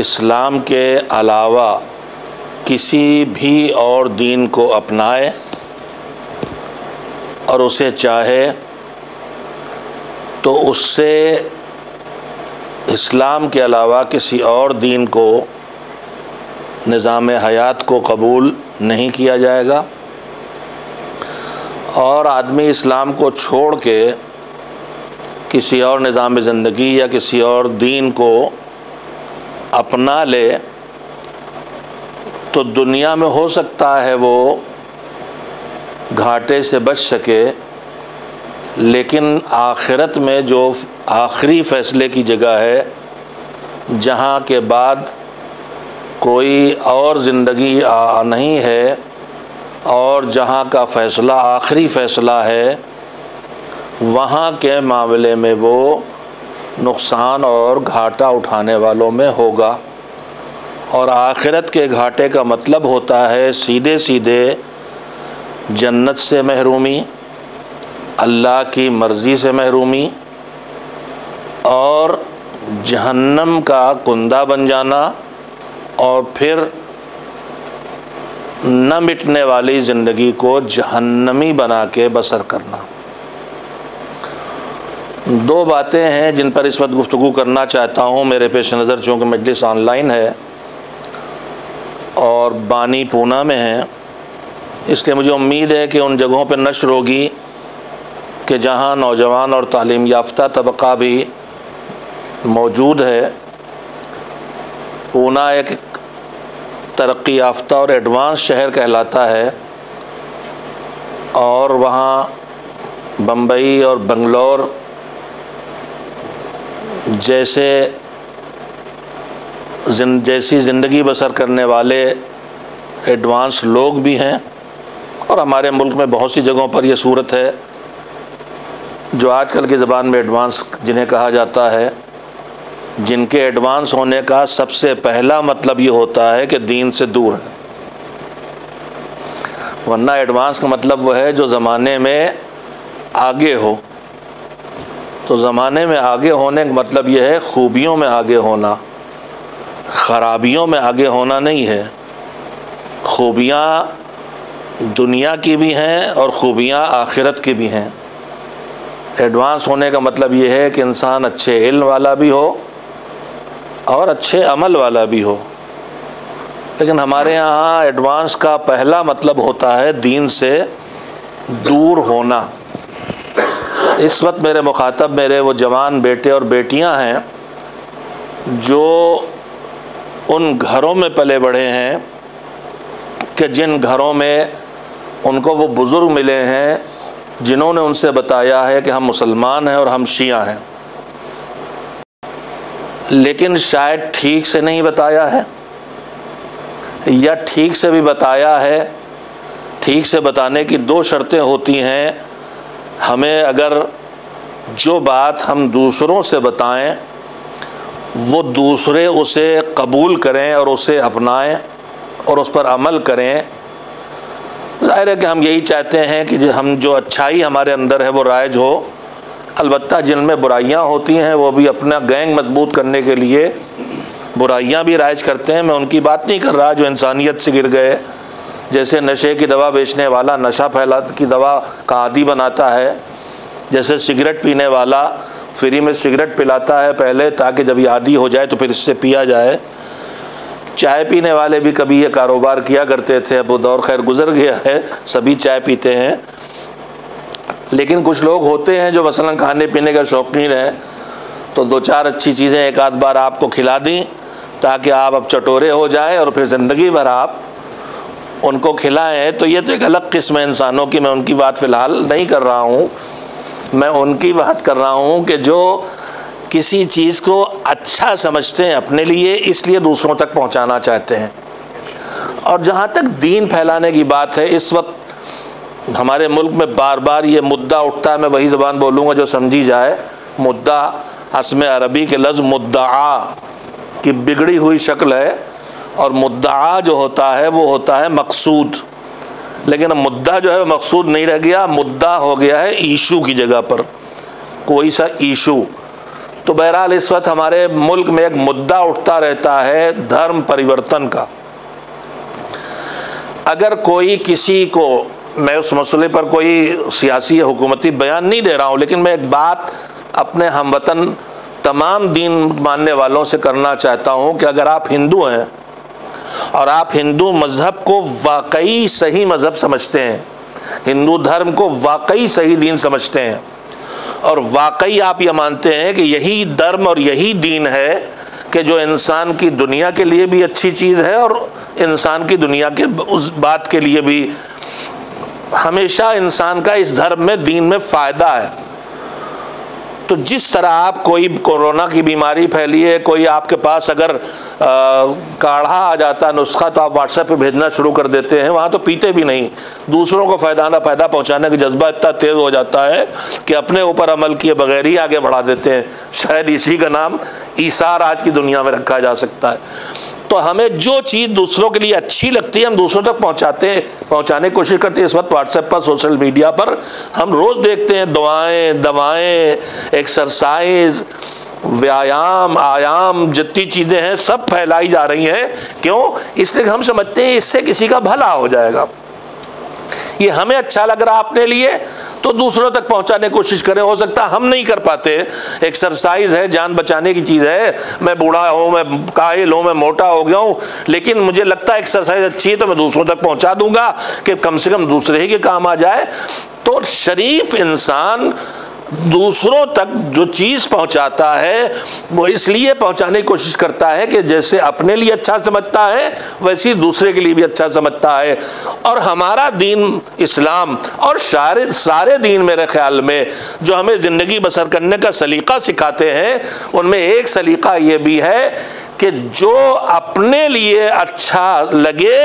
इस्लाम के अलावा किसी भी और दीन को अपनाए और उसे चाहे तो उससे इस्लाम के अलावा किसी और दीन को, निज़ाम हयात को कबूल नहीं किया जाएगा। और आदमी इस्लाम को छोड़ के किसी और निज़ाम ज़िंदगी या किसी और दीन को अपना ले तो दुनिया में हो सकता है वो घाटे से बच सके, लेकिन आखिरत में जो आखिरी फ़ैसले की जगह है, जहाँ के बाद कोई और ज़िंदगी नहीं है और जहाँ का फ़ैसला आखिरी फ़ैसला है, वहाँ के मामले में वो नुकसान और घाटा उठाने वालों में होगा। और आखिरत के घाटे का मतलब होता है सीधे सीधे जन्नत से महरूमी, अल्लाह की मर्ज़ी से महरूमी और जहन्नम का कुंदा बन जाना और फिर न मिटने वाली ज़िंदगी को जहन्नमी बना के बसर करना। दो बातें हैं जिन पर इस वक्त गुफ्तगू करना चाहता हूँ। मेरे पेश नज़र चूँकि मजलिस ऑनलाइन है और बानी पूना में है, इसलिए मुझे उम्मीद है कि उन जगहों पर नश्र होगी कि जहाँ नौजवान और तालीम याफ्ता तबका भी मौजूद है। पूना एक तरक्की याफ्ता और एडवांस शहर कहलाता है और वहाँ बम्बई और बंगलौर जैसे जैसी ज़िंदगी बसर करने वाले एडवांस लोग भी हैं और हमारे मुल्क में बहुत सी जगहों पर यह सूरत है जो आजकल की ज़बान में एडवांस जिन्हें कहा जाता है, जिनके एडवांस होने का सबसे पहला मतलब ये होता है कि दीन से दूर है। वरना एडवांस का मतलब वो है जो ज़माने में आगे हो। तो ज़माने में आगे होने का मतलब ये है ख़ूबियों में आगे होना, ख़राबियों में आगे होना नहीं है। ख़ूबियाँ दुनिया की भी हैं और ख़ूबियाँ आखिरत की भी हैं। एडवांस होने का मतलब ये है कि इंसान अच्छे इल्म वाला भी हो और अच्छे अमल वाला भी हो। लेकिन हमारे यहाँ एडवांस का पहला मतलब होता है दीन से दूर होना। इस वक्त मेरे मुखातब मेरे वो जवान बेटे और बेटियाँ हैं जो उन घरों में पले बढ़े हैं कि जिन घरों में उनको वो बुज़ुर्ग मिले हैं जिन्होंने उनसे बताया है कि हम मुसलमान हैं और हम शिया हैं, लेकिन शायद ठीक से नहीं बताया है या ठीक से भी बताया है। ठीक से बताने की दो शर्तें होती हैं। हमें अगर जो बात हम दूसरों से बताएं वो दूसरे उसे कबूल करें और उसे अपनाएं और उस पर अमल करें। ज़ाहिर है कि हम यही चाहते हैं कि हम जो अच्छाई हमारे अंदर है वो राइज हो, अलबत्ता जिनमें बुराइयाँ होती हैं वो भी अपना गैंग मजबूत करने के लिए बुराइयाँ भी राइज करते हैं। मैं उनकी बात नहीं कर रहा जो इंसानियत से गिर गए, जैसे नशे की दवा बेचने वाला नशा फैला की दवा का आदी बनाता है जैसे सिगरेट पीने वाला फ्री में सिगरेट पिलाता है पहले, ताकि जब ये आदी हो जाए तो फिर इससे पिया जाए। चाय पीने वाले भी कभी ये कारोबार किया करते थे, अब वो दौर खैर गुजर गया है, सभी चाय पीते हैं। लेकिन कुछ लोग होते हैं जो मसलन खाने पीने का शौकीन है, तो दो चार अच्छी चीज़ें एक आध बार आपको खिला दी ताकि आप अब चटोरे हो जाए और फिर ज़िंदगी भर आप उनको खिलाएँ। तो ये तो एक अलग किस्म है इंसानों की, मैं उनकी बात फ़िलहाल नहीं कर रहा हूँ, मैं उनकी बात कर रहा हूँ कि जो किसी चीज़ को अच्छा समझते हैं अपने लिए, इसलिए दूसरों तक पहुँचाना चाहते हैं। और जहाँ तक दीन फैलाने की बात है, इस वक्त हमारे मुल्क में बार बार ये मुद्दा उठता है, मैं वही ज़बान बोलूँगा जो समझी जाए, मुद्दा अस्मे अरबी के लफ्ज़ मुद्दा की बिगड़ी हुई शक्ल है, और मुद्दा जो होता है वो होता है मकसूद। लेकिन अब मुद्दा जो है मकसूद नहीं रह गया, मुद्दा हो गया है ईशू की जगह पर, कोई सा ईशू। तो बहरहाल इस वक्त हमारे मुल्क में एक मुद्दा उठता रहता है धर्म परिवर्तन का। अगर कोई किसी को, मैं उस मसले पर कोई सियासी या हुकूमती बयान नहीं दे रहा हूँ, लेकिन मैं एक बात अपने हमवतन तमाम दीन मानने वालों से करना चाहता हूँ कि अगर आप हिंदू हैं और आप हिंदू मज़हब को वाकई सही मज़हब समझते हैं, हिंदू धर्म को वाकई सही दीन समझते हैं, और वाकई आप ये मानते हैं कि यही धर्म और यही दीन है कि जो इंसान की दुनिया के लिए भी अच्छी चीज़ है और इंसान की दुनिया के उस बात के लिए भी, हमेशा इंसान का इस धर्म में दीन में फ़ायदा है। तो जिस तरह आप कोई कोरोना की बीमारी फैली है, कोई आपके पास अगर आ, काढ़ा आ जाता नुस्खा तो आप व्हाट्सएप पे भेजना शुरू कर देते हैं, वहाँ तो पीते भी नहीं, दूसरों को फ़ायदा ना फ़ायदा पहुँचाने का जज्बा इतना तेज़ हो जाता है कि अपने ऊपर अमल किए बगैर ही आगे बढ़ा देते हैं। शायद इसी का नाम ईसार आज की दुनिया में रखा जा सकता है। तो हमें जो चीज़ दूसरों के लिए अच्छी लगती है हम दूसरों तक पहुंचाते पहुंचाने की कोशिश करते हैं। इस वक्त व्हाट्सएप पर, सोशल मीडिया पर हम रोज़ देखते हैं दुआएं, दवाएं, एक्सरसाइज, व्यायाम, आयाम, जितनी चीज़ें हैं सब फैलाई जा रही हैं। क्यों? इसलिए हम समझते हैं इससे किसी का भला हो जाएगा। ये हमें अच्छा लग रहा अपने लिए तो दूसरों तक पहुंचाने की कोशिश करें। हो सकता हम नहीं कर पाते, एक्सरसाइज है, जान बचाने की चीज़ है। मैं बूढ़ा हूँ, मैं काहिल हूँ, मैं मोटा हो गया हूँ, लेकिन मुझे लगता है एक्सरसाइज अच्छी है तो मैं दूसरों तक पहुंचा दूंगा कि कम से कम दूसरे ही के काम आ जाए। तो शरीफ इंसान दूसरों तक जो चीज़ पहुंचाता है वो इसलिए पहुंचाने की कोशिश करता है कि जैसे अपने लिए अच्छा समझता है वैसे ही दूसरे के लिए भी अच्छा समझता है। और हमारा दीन इस्लाम और सारे सारे दीन मेरे ख्याल में जो हमें ज़िंदगी बसर करने का सलीका सिखाते हैं, उनमें एक सलीका ये भी है कि जो अपने लिए अच्छा लगे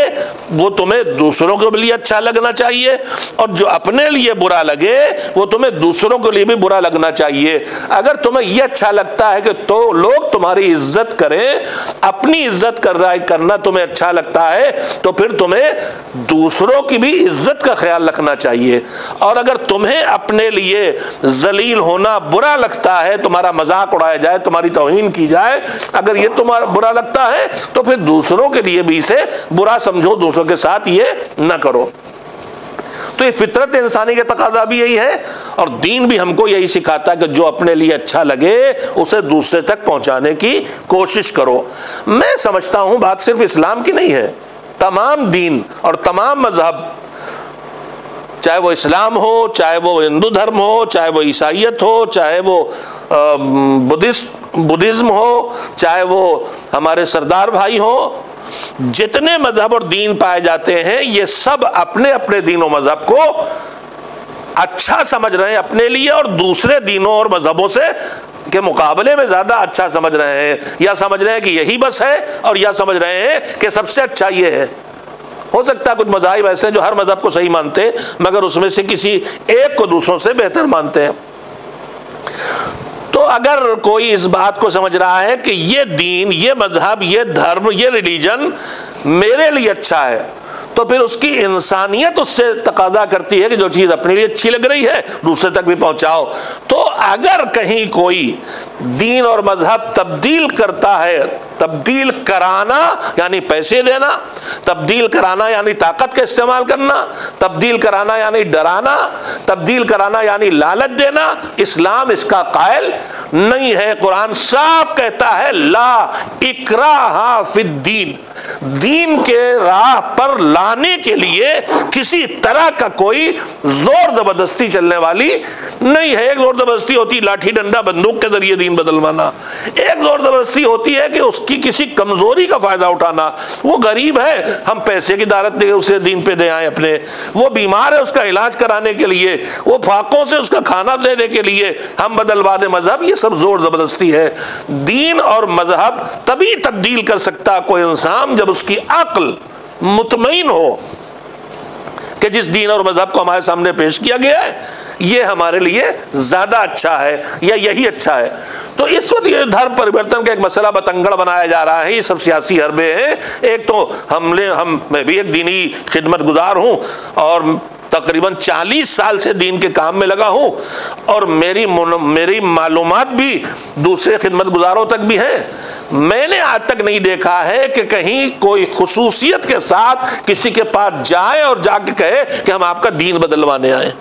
वो तुम्हें दूसरों के लिए अच्छा लगना चाहिए, और जो अपने लिए बुरा लगे वो तुम्हें दूसरों के लिए भी बुरा लगना चाहिए। अगर तुम्हें ये अच्छा लगता है कि तो लोग तुम्हारी इज्जत करें, अपनी इज्जत कर रहा है करना तुम्हें अच्छा लगता है, तो फिर तुम्हें दूसरों की भी इज्जत का ख्याल रखना चाहिए। और अगर तुम्हें अपने लिए जलील होना बुरा लगता है, तुम्हारा मजाक उड़ाया जाए, तुम्हारी तौहीन की जाए, अगर ये तुम्हारा बुरा लगता है तो फिर दूसरों के लिए भी इसे बुरा समझो, दूसरों के साथ ये ना करो। तो ये फितरत इंसानी का तकाजा भी यही है, और दीन भी हमको यही सिखाता है कि जो अपने लिए अच्छा लगे उसे दूसरे तक पहुंचाने की कोशिश करो। मैं समझता हूं बात सिर्फ इस्लाम की नहीं है, तमाम दीन और तमाम मजहब, चाहे वो इस्लाम हो, चाहे वो हिंदू धर्म हो, चाहे वो ईसाइयत हो, चाहे वो बुद्धिस्ट बुद्धिज़्म हो, चाहे वो हमारे सरदार भाई हो, जितने मज़हब और दीन पाए जाते हैं ये सब अपने अपने दीनों मज़हब को अच्छा समझ रहे हैं अपने लिए, और दूसरे दीनों और मज़हबों से के मुकाबले में ज़्यादा अच्छा समझ रहे हैं, या समझ रहे हैं कि यही बस है, और या समझ रहे हैं कि सबसे अच्छा ये है। हो सकता है कुछ मज़ाहिब ऐसे हैं जो हर मज़हब को सही मानते हैं, मगर उसमें से किसी एक को दूसरों से बेहतर मानते हैं। तो अगर कोई इस बात को समझ रहा है कि ये दीन, ये मज़हब, ये धर्म, ये रिलीजन मेरे लिए अच्छा है, तो फिर उसकी इंसानियत उससे तकाजा करती है कि जो चीज़ अपने लिए अच्छी लग रही है दूसरे तक भी पहुंचाओ। तो अगर कहीं कोई दीन और मजहब तब्दील करता है, तब्दील कराना यानी पैसे देना, तब्दील कराना यानी ताकत का इस्तेमाल करना, तब्दील कराना यानी डराना, तब्दील कराना यानी लालच देना, इस्लाम इसका कायल नहीं है। कुरान साफ कहता है ला इकराहा फिद्दीन, दीन के राह पर लाने के लिए किसी तरह का कोई जोर जबरदस्ती चलने वाली नहीं है। एक जोर जबरदस्ती होती है लाठी डंडा बंदूक के जरिए दीन बदलवाना, एक जोर जबरदस्ती होती है कि उसकी किसी कमजोरी का फायदा उठाना, वो गरीब है हम पैसे की दारत दे उसे दीन पे दे आए अपने, वो बीमार है उसका इलाज कराने के लिए, वो फाकों से उसका खाना देने के लिए हम बदलवा दे मजहब, ये सब जोर जबरदस्ती है। दीन और मजहब तभी तब्दील कर सकता कोई इंसान जब उसकी अक्ल मुतमईन हो कि जिस दीन और मजहब को हमारे सामने पेश किया गया है ये हमारे लिए ज़्यादा अच्छा है या यही अच्छा है। तो इस वक्त ये धर्म परिवर्तन का एक मसला बतंगड़ बनाया जा रहा है, ये सब सियासी हरबे हैं। एक तो हमने हम मैं भी एक दीनी खिदमत गुजार हूँ और तकरीबन चालीस साल से दीन के काम में लगा हूँ और मेरी मेरी मालूमात भी दूसरे खिदमत गुजारों तक भी हैं। मैंने आज तक नहीं देखा है कि कहीं कोई खुसूसियत के साथ किसी के पास जाए और जाके कहे कि हम आपका दीन बदलवाने आए।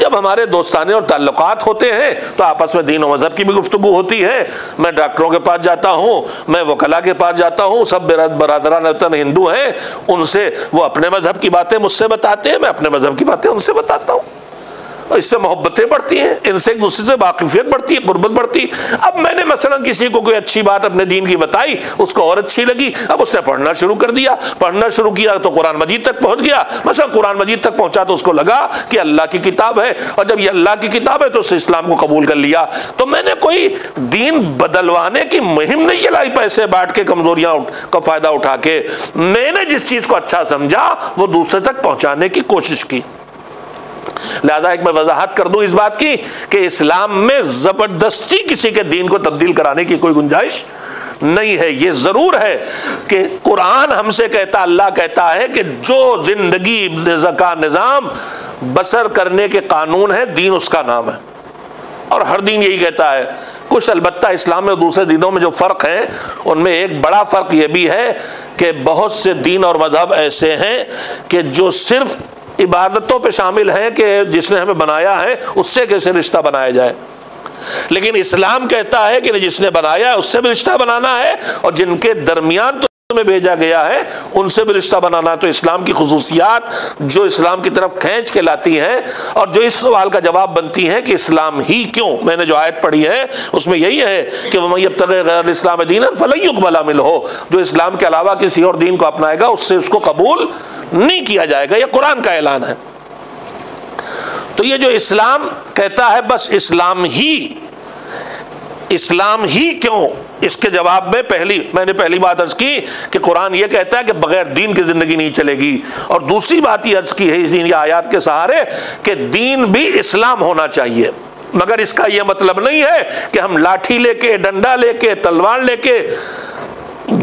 जब हमारे दोस्ताने और ताल्लुकात होते हैं तो आपस में दीन और मजहब की भी गुफ्तगू होती है। मैं डॉक्टरों के पास जाता हूं, मैं वकला के पास जाता हूं, सब बरादरान वतन हिंदू हैं, उनसे वो अपने मजहब की बातें मुझसे बताते हैं, मैं अपने मजहब की बातें उनसे बताता हूं और इससे मोहब्बतें बढ़ती हैं, इनसे एक दूसरे से वाकिफियत बढ़ती है, गुर्बत बढ़ती है। अब मैंने मसलन किसी को कोई अच्छी बात अपने दीन की बताई, उसको और अच्छी लगी, अब उसने पढ़ना शुरू कर दिया, पढ़ना शुरू किया तो कुरान मजीद तक पहुंच गया। मसलन कुरान मजीद तक पहुंचा तो उसको लगा कि अल्लाह की किताब है और जब ये अल्लाह की किताब है तो उसने इस्लाम को कबूल कर लिया। तो मैंने कोई दीन बदलवाने की मुहिम नहीं चलाई पैसे बांट के, कमजोरियाँ का फ़ायदा उठा के। मैंने जिस चीज़ को अच्छा समझा वो दूसरे तक पहुँचाने की कोशिश की। लिहाजा एक मैं वजाहत कर दूं इस बात की कि इस्लाम में जबरदस्ती किसी के दीन को तब्दील कराने की कोई गुंजाइश नहीं है। ये ज़रूर है कि कुरान हमसे कहता, अल्लाह कहता है कि जो जिंदगी का निज़ाम बसर करने के कानून है दीन उसका नाम है, और हर दीन यही कहता है। कुछ अलबत्ता इस्लाम में और दूसरे दीनों में जो फ़र्क है उनमें एक बड़ा फ़र्क ये भी है कि बहुत से दीन और मजहब ऐसे हैं कि जो सिर्फ इबादतों पे शामिल हैं कि जिसने हमें बनाया है उससे कैसे रिश्ता बनाया जाए, लेकिन इस्लाम कहता है कि जिसने बनाया है उससे भी रिश्ता बनाना है और जिनके दरमियान तो में भेजा गया है उनसे भी रिश्ता बनाना। तो इस्लाम की खुसूसियात जो इस्लाम की तरफ खींच के लाती हैं और जो इस सवाल का जवाब बनती हैं कि इस्लाम ही क्यों, मैंने जो आयत पढ़ी है उसमें यही है कि वमन यब्तगि गैर इस्लाम दीनन फलन युक़बल मिन्हु, हो जो इस्लाम के अलावा किसी और दीन को अपनाएगा उससे उसको कबूल नहीं किया जाएगा। यह कुरान का ऐलान है। तो ये जो इस्लाम कहता है बस इस्लाम ही, इस्लाम ही क्यों, इसके जवाब में पहली मैंने पहली बात अर्ज की कि कुरान ये कहता है कि बगैर दीन की ज़िंदगी नहीं चलेगी, और दूसरी बात ये अर्ज की है इस दिन या आयात के सहारे कि दीन भी इस्लाम होना चाहिए, मगर इसका ये मतलब नहीं है कि हम लाठी लेके डंडा लेके तलवार लेके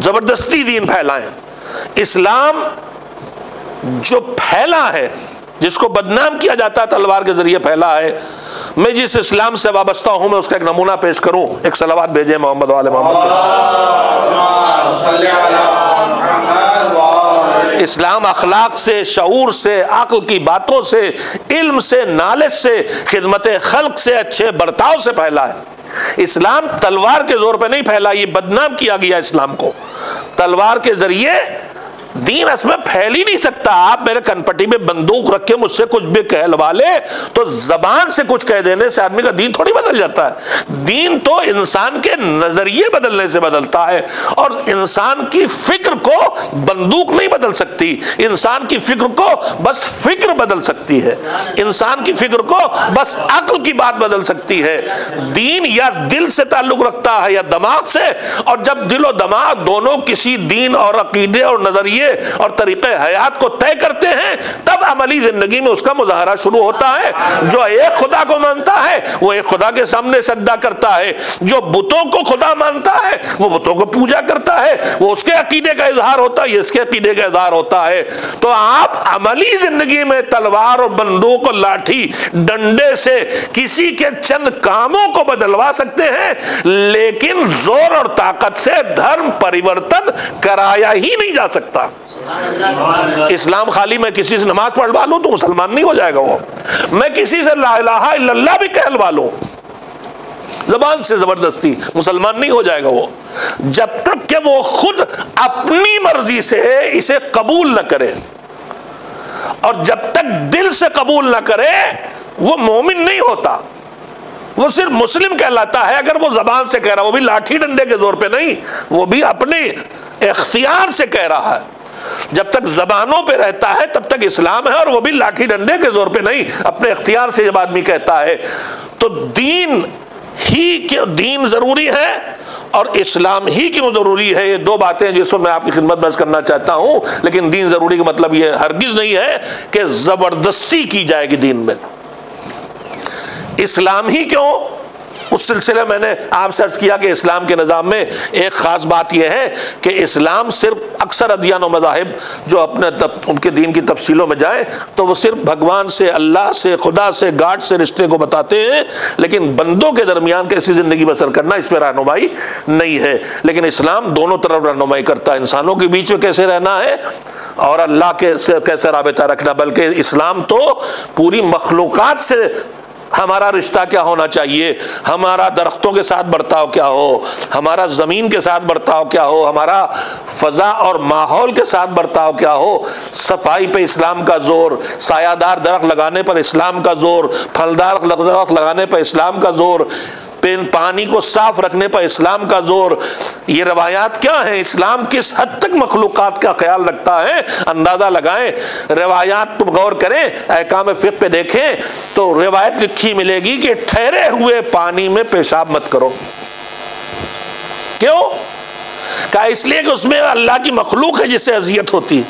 ज़बरदस्ती दीन फैलाएं। इस्लाम जो फैला है, जिसको बदनाम किया जाता है तलवार के जरिए फैला है, मैं जिस इस्लाम से वाबस्ता हूं मैं उसका एक नमूना पेश करूं। एक सलावात भेजे मोहम्मद वाले मोहम्मद। इस्लाम अखलाक से, शऊर से, अक्ल की बातों से, इल्म से, नॉलेज से, खिदमत खल्क से, अच्छे बर्ताव से फैला है। इस्लाम तलवार के जोर पर नहीं फैला, ये बदनाम किया गया इस्लाम को। तलवार के जरिए दीन इसमें फैल ही नहीं सकता। आप मेरे कनपट्टी में बंदूक रख के मुझसे कुछ भी कहलवा ले तो जबान से कुछ कह देने से आदमी का दीन थोड़ी बदल जाता है। दीन तो इंसान के नजरिए बदलने से बदलता है, और इंसान की फिक्र को बंदूक नहीं बदल सकती, इंसान की फिक्र को बस फिक्र बदल सकती है, इंसान की फिक्र को बस अक्ल की बात बदल सकती है। दीन या दिल से ताल्लुक रखता है या दिमाग से, और जब दिल और दिमाग दोनों किसी दीन और अकीदे और नजरिए नजरिए और तरीक़े हयात को तय करते हैं, तब अमली ज़िंदगी में उसका मुजाहरा शुरू होता है। जो एक खुदा को मानता है वो एक खुदा के सामने सजदा करता है, जो बुतों को खुदा मानता है वो बुतों को पूजा करता है, वो उसके अकीदे का इजहार होता है, इसके अकीदे का इजहार होता है। तो आप अमली ज़िंदगी में तलवार और बंदूक और लाठी डंडे से किसी के चंद कामों को बदलवा सकते हैं, लेकिन जोर और ताकत से धर्म परिवर्तन कराया ही नहीं जा सकता। इस्लाम खाली मैं किसी से नमाज पढ़वा लूं तो मुसलमान नहीं हो जाएगा वो, मैं किसी से ला इलाहा इल्लल्लाह भी कहलवा लूं जबान से जबरदस्ती, मुसलमान नहीं हो जाएगा वो, जब तक कि वो खुद अपनी मर्जी से इसे कबूल न करे और जब तक दिल से कबूल न करे वो मोमिन नहीं होता, वो सिर्फ मुस्लिम कहलाता है अगर वो जबान से कह रहा है, वो भी लाठी डंडे के जोर पे नहीं, वो भी अपने इख्तियार से कह रहा है। जब तक जबानों पे रहता है तब तक इस्लाम है, और वो भी लाठी डंडे के जोर पे नहीं, अपने इख्तियार से जब आदमी कहता है। तो दीन ही क्यों दीन जरूरी है और इस्लाम ही क्यों ज़रूरी है, ये दो बातें जिसको मैं आपकी खिदमत बस करना चाहता हूँ। लेकिन दीन ज़रूरी का मतलब ये हरगिज़ नहीं है कि ज़बरदस्ती की जाएगी दीन में। इस्लाम ही क्यों, उस सिलसिले मैंने आपसे अर्ज़ किया कि इस्लाम के निज़ाम में एक ख़ास बात यह है कि इस्लाम सिर्फ अक्सर अदियान और मज़ाहिब जो अपने तब, उनके दीन की तफसीलों में जाए तो वो सिर्फ भगवान से, अल्लाह से, खुदा से, गाड से रिश्ते को बताते हैं, लेकिन बंदों के दरमियान कैसी ज़िंदगी बसर करना इसमें रहनुमाई नहीं है। लेकिन इस्लाम दोनों तरफ रहनुमाई करता है, इंसानों के बीच में कैसे रहना है और अल्लाह के से कैसे राबता रखना, बल्कि इस्लाम तो पूरी मखलूक़ात से हमारा रिश्ता क्या होना चाहिए, हमारा दरख्तों के साथ बर्ताव क्या हो, हमारा ज़मीन के साथ बर्ताव क्या हो, हमारा फ़ज़ा और माहौल के साथ बर्ताव क्या हो। सफाई पे इस्लाम का ज़ोर, सायादार दरख्त लगाने पर इस्लाम का ज़ोर, फलदार दरख्त लगाने पर इस्लाम का ज़ोर, पेन पानी को साफ रखने पर इस्लाम का ज़ोर। ये रवायात क्या हैं, इस्लाम किस हद तक मखलूक़ात का ख्याल रखता है, अंदाज़ा लगाएं। रवायात पर गौर करें, अहकाम फ़िक़्ह पे देखें तो रिवायत लिखी मिलेगी कि ठहरे हुए पानी में पेशाब मत करो। क्यों कहा, इसलिए कि उसमें अल्लाह की मखलूक है जिससे अजियत होती है।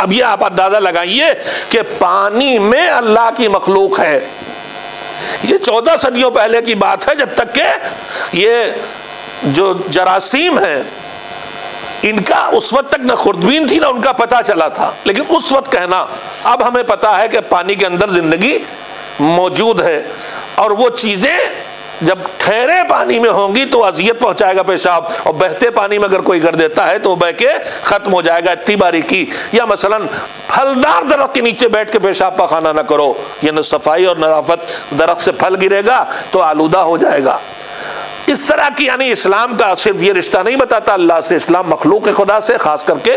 अब यह आप अंदाज़ा लगाइए कि पानी में अल्लाह की मखलूक है। ये चौदह सदियों पहले की बात है, जब तक के ये जो जरासीम हैं इनका उस वक्त तक न खुर्दबीन थी ना उनका पता चला था, लेकिन उस वक्त कहना अब हमें पता है कि पानी के अंदर ज़िंदगी मौजूद है और वो चीज़ें जब ठहरे पानी में होंगी तो अजियत पहुंचाएगा पेशाब, और बहते पानी में अगर कोई कर देता है तो बह के ख़त्म हो जाएगा, इतनी बारीकी। या मसलन फलदार दरख्त के नीचे बैठ के पेशाब का खाना ना करो, ये न सफाई और नराफत, दरख्त से फल गिरेगा तो आलूदा हो जाएगा। इस तरह की, यानी इस्लाम का सिर्फ ये रिश्ता नहीं बताता अल्लाह से, इस्लाम मखलूक खुदा से ख़ास करके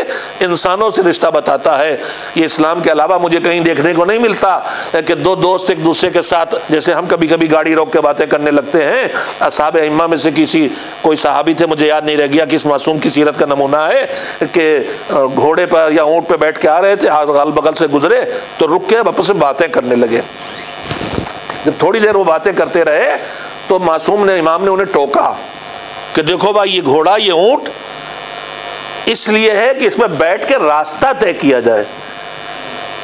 इंसानों से रिश्ता बताता है। ये इस्लाम के अलावा मुझे कहीं देखने को नहीं मिलता कि दो दोस्त एक दूसरे के साथ, जैसे हम कभी कभी गाड़ी रोक के बातें करने लगते हैं। असहाब इम्मा में से किसी कोई सहाबी थे, मुझे याद नहीं रह गया किस मासूम की सीरत का नमूना है, कि घोड़े पर या ऊँट पर बैठ के आ रहे थे, हाथ गल बगल से गुजरे तो रुक के वापस से बातें करने लगे। जब थोड़ी देर वो बातें करते रहे तो मासूम ने, इमाम ने उन्हें टोका कि देखो भाई, ये घोड़ा ये ऊँट इसलिए है कि इसमें बैठ के रास्ता तय किया जाए,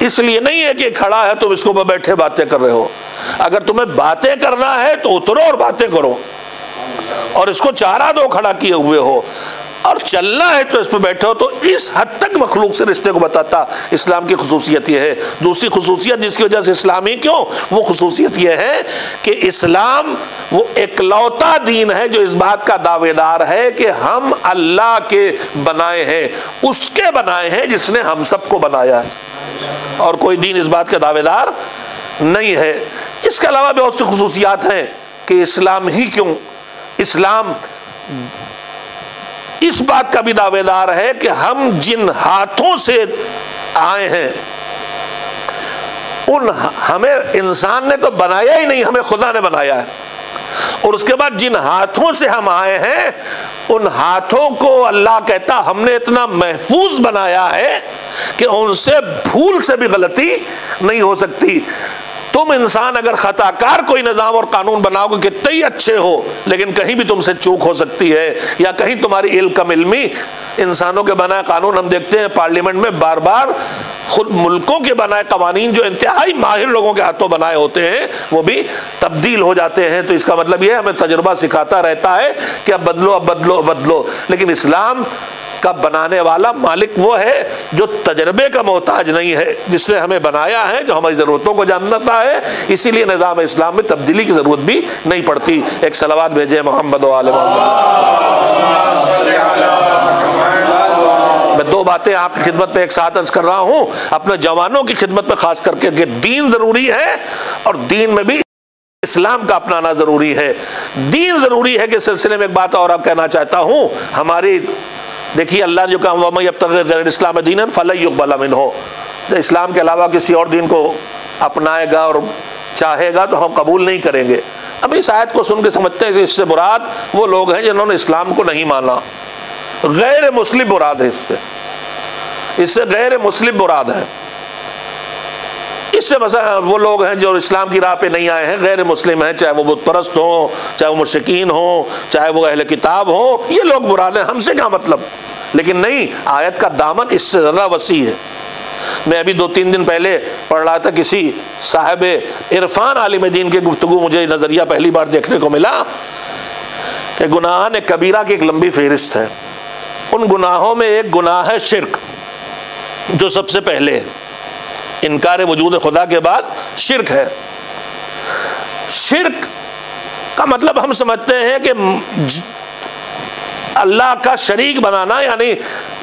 इसलिए नहीं है कि खड़ा है तुम इसको बैठे बातें कर रहे हो। अगर तुम्हें बातें करना है तो उतरो और बातें करो, और इसको चारा दो खड़ा किए हुए हो, और चलना है तो इस पर बैठे हो। तो इस हद तक मखलूक से रिश्ते को बताता इस्लाम की खसूसियत यह है। दूसरी खसूसियत जिसकी वजह से इस्लाम ही क्यों, वो खसूसियत यह है कि इस्लाम वो इकलौता दीन है जो इस बात का दावेदार है कि हम अल्लाह के बनाए हैं, उसके बनाए हैं जिसने हम सबको बनाया है, और कोई दीन इस बात का दावेदार नहीं है। इसके अलावा बहुत सी खसूसियात हैं कि इस्लाम ही क्यों, इस्लाम इस बात का भी दावेदार है कि हम जिन हाथों से आए हैं उन, हमें इंसान ने तो बनाया ही नहीं, हमें खुदा ने बनाया है, और उसके बाद जिन हाथों से हम आए हैं उन हाथों को अल्लाह कहता हमने इतना महफूज बनाया है कि उनसे भूल से भी गलती नहीं हो सकती। तुम इंसान अगर खताकार कोई निज़ाम और कानून बनाओगे कितने अच्छे हो, लेकिन कहीं भी तुमसे चूक हो सकती है या कहीं तुम्हारी इल कम इल्मी। इंसानों के बनाए कानून हम देखते हैं पार्लियामेंट में बार बार, खुद मुल्कों के बनाए कवानीन जो इंतहाई माहिर लोगों के हाथों बनाए होते हैं वो भी तब्दील हो जाते हैं। तो इसका मतलब यह है, हमें तजुर्बा सिखाता रहता है कि अब बदलो अब बदलो अब बदलो, लेकिन इस्लाम का बनाने वाला मालिक वो है जो तजर्बे का मोहताज नहीं है, जिसने हमें बनाया है, जो हमारी ज़रूरतों को जानता है। इसीलिए निज़ाम इस्लाम में तब्दीली की ज़रूरत भी नहीं पड़ती। एक सलावात भेजे मोहम्मद वाले मोहम्मद। मैं दो बातें आपकी खिदमत में एक साथ अर्ज कर रहा हूँ, अपने जवानों की खिदमत में खास करके कि दीन ज़रूरी है और दीन में भी इस्लाम का अपनाना ज़रूरी है, दीन ज़रूरी है। कि सिलसिले में एक बात और आप कहना चाहता हूँ, हमारी देखिए अल्लाह ने जो कहा वमन यब्तगि गैर इस्लाम दीनन फलन युक़बल मिन्हु, इस्लाम के अलावा किसी और दीन को अपनाएगा और चाहेगा तो हम कबूल नहीं करेंगे। अब इस आयत को सुन के समझते हैं कि इससे बुराद वो लोग हैं जिन्होंने इस्लाम को नहीं माना, गैर मुस्लिम बुराद है इससे, इससे गैर मुस्लिम बुराद है। इससे वो लोग हैं जो इस्लाम की राह पे नहीं आए हैं, गैर मुस्लिम हैं, चाहे वो बुत परस्त हों, चाहे वो मुश्किन हों, चाहे वो अहले किताब हों, ये लोग बुरा हैं, हमसे क्या मतलब। लेकिन नहीं, आयत का दामन इससे ज़्यादा वसी है। मैं अभी दो तीन दिन पहले पढ़ रहा था, किसी साहब इरफान आलिम दीन के गुफ्तगू, मुझे नज़रिया पहली बार देखने को मिला कि गुनाह ने कबीरा की एक लंबी फहरिस्त है, उन गुनाहों में एक गुनाह है शिरक, जो सबसे पहले है, इनकार वजूद खुदा के बाद शिर्क है। शिर्क का मतलब हम समझते हैं कि अल्लाह का शरीक बनाना, यानी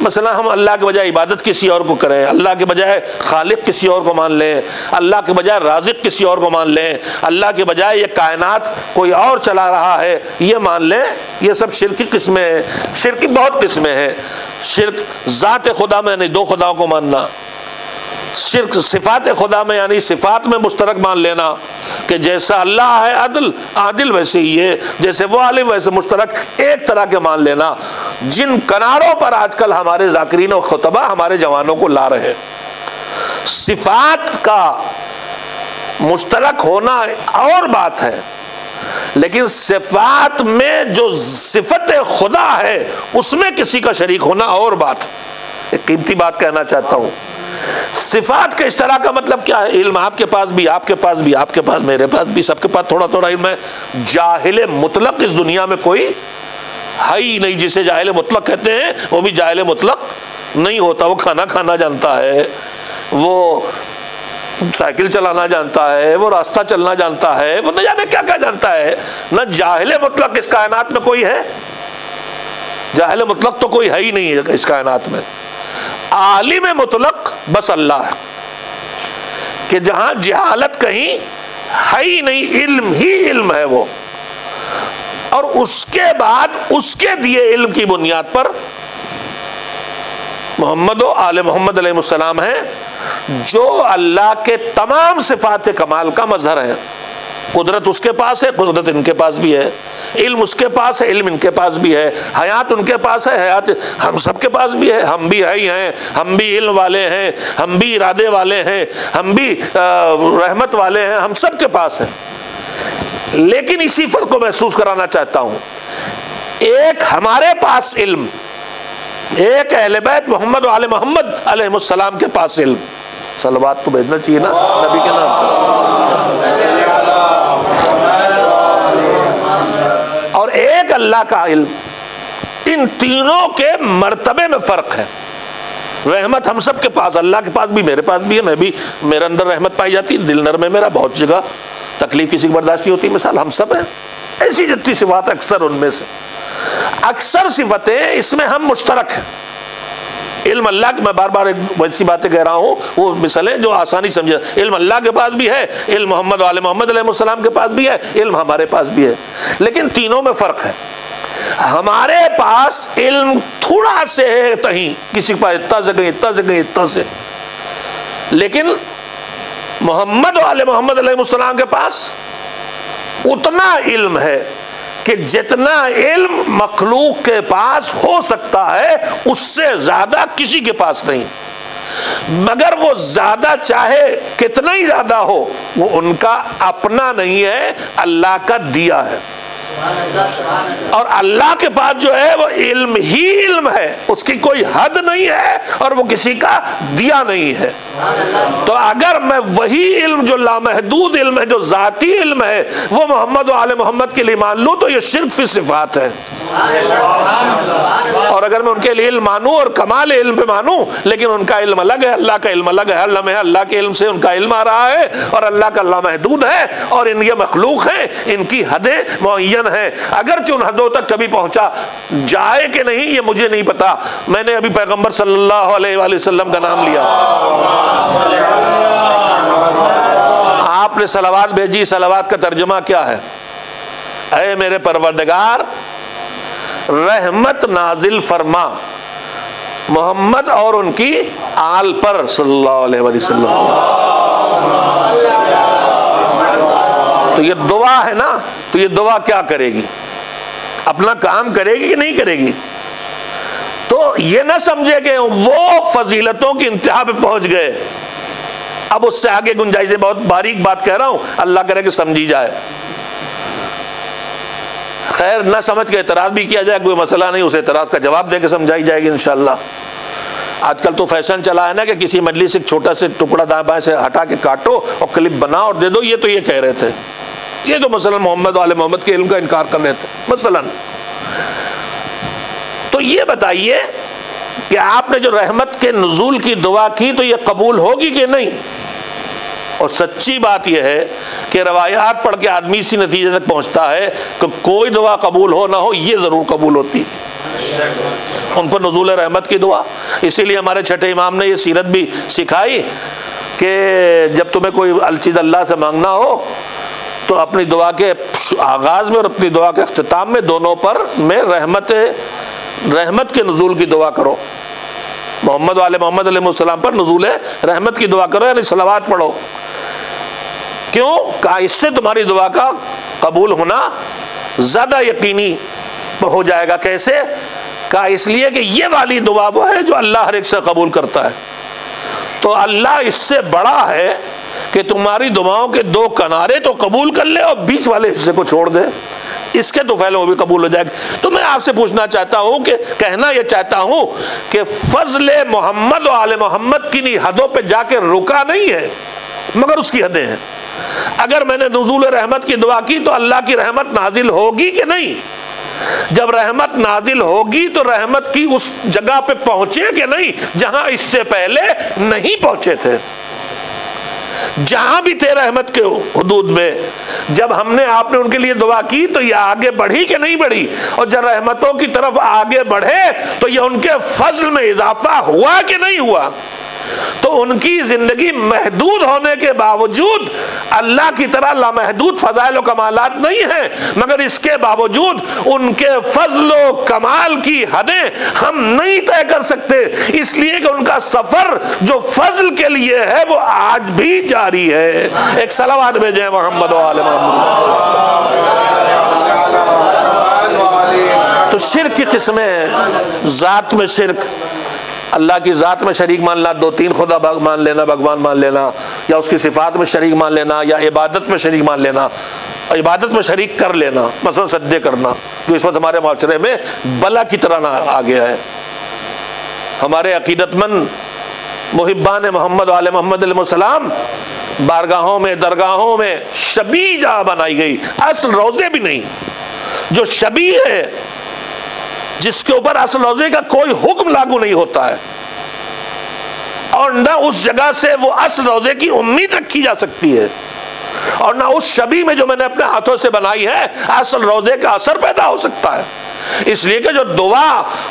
मसलन हम अल्लाह के बजाय इबादत किसी और को करें, अल्लाह के बजाय खालिक किसी और को मान लें, अल्लाह के बजाय राज़िक किसी और को मान लें, अल्लाह के बजाय ये कायनात कोई और चला रहा है ये मान लें, ये सब शिर्क की किस्में हैं। शिर्क की बहुत किस्में हैं। शिर्क ज़ात खुदा में यानी दो खुदाओं को मानना, शिर्क सिफात खुदा में यानी सिफात में मुश्तरक मान लेना कि जैसा अल्लाह है अदल आदिल वैसे ही है, जैसे वो आलिम वैसे मुश्तरक एक तरह के मान लेना। जिन किनारों पर आजकल हमारे जाकिरीन और खुतबा हमारे जवानों को ला रहे, सिफात का मुश्तरक होना और बात है, लेकिन सिफात में जो सिफत खुदा है उसमें किसी का शरीक होना और बात। एक कीमती बात कहना चाहता हूँ, सिफात के इस तरह का मतलब क्या है, इल्म आपके पास भी, आपके पास भी, आपके पास, मेरे पास भी, सबके पास थोड़ा थोड़ा इल्म है। जाहिल मुतलक इस दुनिया में कोई है ही नहीं, जिसे जाहिल मुतलक कहते हैं वो भी जाहिल मुतलक नहीं होता। वो खाना खाना जानता है, वो साइकिल चलाना जानता है, वो रास्ता चलना जानता है, वो न जाने क्या क्या जानता है। न जाहिल मुतलक इस कायनात में कोई है, जाहिल मुतलक तो कोई है ही नहीं है इस कायनात में। आलिम मुतलक बस अल्लाह है कि जहां जहालत कहीं है ही नहीं, इल्म ही इल्म है वो, और उसके बाद उसके दिए इल्म की बुनियाद पर मोहम्मद और आले मोहम्मद अलैहिस्सलाम हैं, जो अल्लाह के तमाम सिफात कमाल का मजहर है। कुदरत उसके पास है, कुदरत इनके पास भी है, इल्म उसके पास है, इल्म इनके पास भी है, हयात उनके पास है, हयात हम सब के पास भी है। हम भी है ही हैं, हम भी इल्म वाले हैं, हम भी इरादे वाले हैं, हम भी रहमत वाले हैं, हम सब के पास है। लेकिन इसी फर्क को महसूस कराना चाहता हूँ, एक हमारे पास इल्म, एक अहले बैत मोहम्मद वाले मोहम्मद अलैहिस्सलाम के पास इल्म। सलवात तो भेजना चाहिए ना नबी के नाम पर। और एक अल्लाह का इल्म, इन तीनों के मर्तबे में फ़र्क है। रहमत हम सब के पास, अल्लाह के पास भी, मेरे पास भी है, मैं भी, मेरे अंदर रहमत पाई जाती है, दिल नरम है मेरा, बहुत जगह तकलीफ किसी की बर्दाश्त नहीं होती, मिसाल हम सब हैं। ऐसी जितनी सिफात अक्सर उनमें से अक्सर सिफतें इसमें हम मुश्तरक हैं। इल्म अल्लाह के, मैं बार बार एक ऐसी बातें कह रहा हूँ, वो मिसालें जो आसानी समझे, इल्म अल्लाह के पास भी है, इल्म मोहम्मद वाले मोहम्मद अलैहिस्सलाम के पास भी है, इल्म हमारे पास भी है, लेकिन तीनों में फ़र्क है। हमारे पास इल्म थोड़ा से है, तहीं किसी के पास इतना से कहीं, इतना से कहीं, इतना से, लेकिन मोहम्मद वाले मोहम्मद अलैहिस्सलाम के पास उतना इल्म है कि जितना इल्म मखलूक के पास हो सकता है, उससे ज़्यादा किसी के पास नहीं। मगर वो ज्यादा चाहे कितना ही ज्यादा हो वो उनका अपना नहीं है, अल्लाह का दिया है। और अल्लाह के पास जो है वो इल्म ही इल्म है, उसकी कोई हद नहीं है और वो किसी का दिया नहीं है। तो अगर मैं वही इल्म जो लामहदूद इल्म है, जो जाती इल्म है, वो मोहम्मद और आले मोहम्मद के लिए मान लूँ तो ये शिर्क फी सिफात है। और अगर मैं उनके लिए इल्म मानूँ और कमाल इल्म पे मानूँ, लेकिन उनका इल्म अलग है, अल्लाह का इल्म अलग है, अल्लाह के इल्म से उनका इल्म आ रहा है और अल्लाह का लामहदूद है और इन ये मखलूक है, इनकी हदें मुअय्यन है। अगर चुन हदों तक कभी पहुंचा जाए कि नहीं ये मुझे नहीं पता। मैंने अभी पैगंबर सल्लल्लाहु अलैहि वसल्लम का नाम लिया, आपने सलावात भेजी, सलावात का तर्जुमा क्या है? ऐ मेरे परवरदिगार रहमत नाजिल फरमा मोहम्मद और उनकी आल पर सल्लल्लाहु अलैहि वसल्लम। तो ये दुआ है ना, तो ये दुआ क्या करेगी? अपना काम करेगी कि नहीं करेगी? तो ये ना समझे कि वो फजीलतों की इंतहा पे पहुंच गए, अब उससे आगे गुंजाइश है। बहुत बारीक बात कह रहा हूं, अल्लाह करे कि समझी जाए। खैर ना समझ के एतराज भी किया जाए, कोई मसला नहीं, उस एतराज का जवाब देके समझाई जाएगी इंशाल्लाह। आजकल तो फैशन चला है ना कि किसी मजलिस से छोटा से टुकड़ा दाएं बाएं से हटा के काटो और क्लिप बनाओ और दे दो। ये तो ये कह रहे थे, ये तो मसलन मोहम्मद वाले मोहम्मद के इल्म का इनकार कर रहे थे मसलन। तो ये बताइए कि आपने जो रहमत के नुज़ूल की दुआ की तो ये कबूल होगी कि नहीं? और सच्ची बात यह है कि रवायात पढ़ के आदमी इसी नतीजे तक पहुंचता है कि कोई दुआ कबूल हो ना हो ये ज़रूर कबूल होती है, उन पर नुज़ूल रहमत की दुआ। इसीलिए हमारे छठे इमाम ने ये सीरत भी सिखाई कि जब तुम्हें कोई चीज़ अल्लाह से मांगना हो तो अपनी दुआ के आगाज़ में और अपनी दुआ के अख्तिताम में दोनों पर में रहमत रहमत के नुज़ूल की दुआ करो, मोहम्मद वाले मोहम्मद अलैहिस्सलाम पर नुज़ूल रहमत की दुआ करो, यानी सलावात पढ़ो। क्यों कहा? इससे तुम्हारी दुआ का कबूल होना ज़्यादा यकीनी हो जाएगा। कैसे कहा? इसलिए कि ये वाली दुआ वो है जो अल्लाह हर एक से कबूल करता है। तो अल्लाह इससे बड़ा है कि तुम्हारी दुआओं के दो किनारे तो कबूल कर ले और बीच वाले हिस्से को छोड़ दे, इसके तो फैल वो भी कबूल हो जाएगा। तो मैं आपसे पूछना चाहता हूँ कि कहना यह चाहता हूँ कि फजले मोहम्मद और आले मोहम्मद की नहीं हदों पे जाके रुका नहीं है, मगर उसकी हदें हैं। अगर मैंने नुज़ूल रहमत की दुआ की तो अल्लाह की रहमत नाजिल होगी कि नहीं? जब रहमत नाजिल होगी तो रहमत की उस जगह पे पहुंचे कि नहीं जहां इससे पहले नहीं पहुंचे थे। जहां भी थे रहमत के हुदूद में, जब हमने आपने उनके लिए दुआ की तो यह आगे बढ़ी कि नहीं बढ़ी? और जब रहमतों की तरफ आगे बढ़े तो यह उनके फजल में इजाफा हुआ कि नहीं हुआ? तो उनकी जिंदगी महदूद होने के बावजूद अल्लाह की तरह लामहदूद फजाइल और कमालात नहीं है, मगर इसके बावजूद उनके फजल और कमाल की हदें हम नहीं तय कर सकते, इसलिए कि उनका सफर जो फजल के लिए है वो आज भी जारी है। एक सलावत भेजें मोहम्मद वाले मोहम्मद। तो शिर्क की किस्में, जात में शिर्क, अल्लाह की ज़ात में शरीक मानना, दो तीन खुदा मान लेना, भगवान मान लेना, या उसकी सिफात में शरीक मान लेना, या इबादत में शरीक मान लेना, इबादत में शरीक कर लेना, मसलन सद्दे करना, जो इस वक्त हमारे माशरे में बला की तरह ना आ गया है। हमारे अकीदतमंद मुहिब्बान मोहम्मद वाले मोहम्मद अलैहिस्सलाम बारगाहों में दरगाहों में शबी जहाँ बनाई गई, असल रोज़े भी नहीं, जो शबी है जिसके ऊपर असल रोजे का कोई हुक्म लागू नहीं होता है और ना उस जगह से वो असल रोजे की उम्मीद रखी जा सकती है और ना उस शबी में जो मैंने अपने हाथों से बनाई है असल रोजे का असर पैदा हो सकता है। इसलिए कि जो दुआ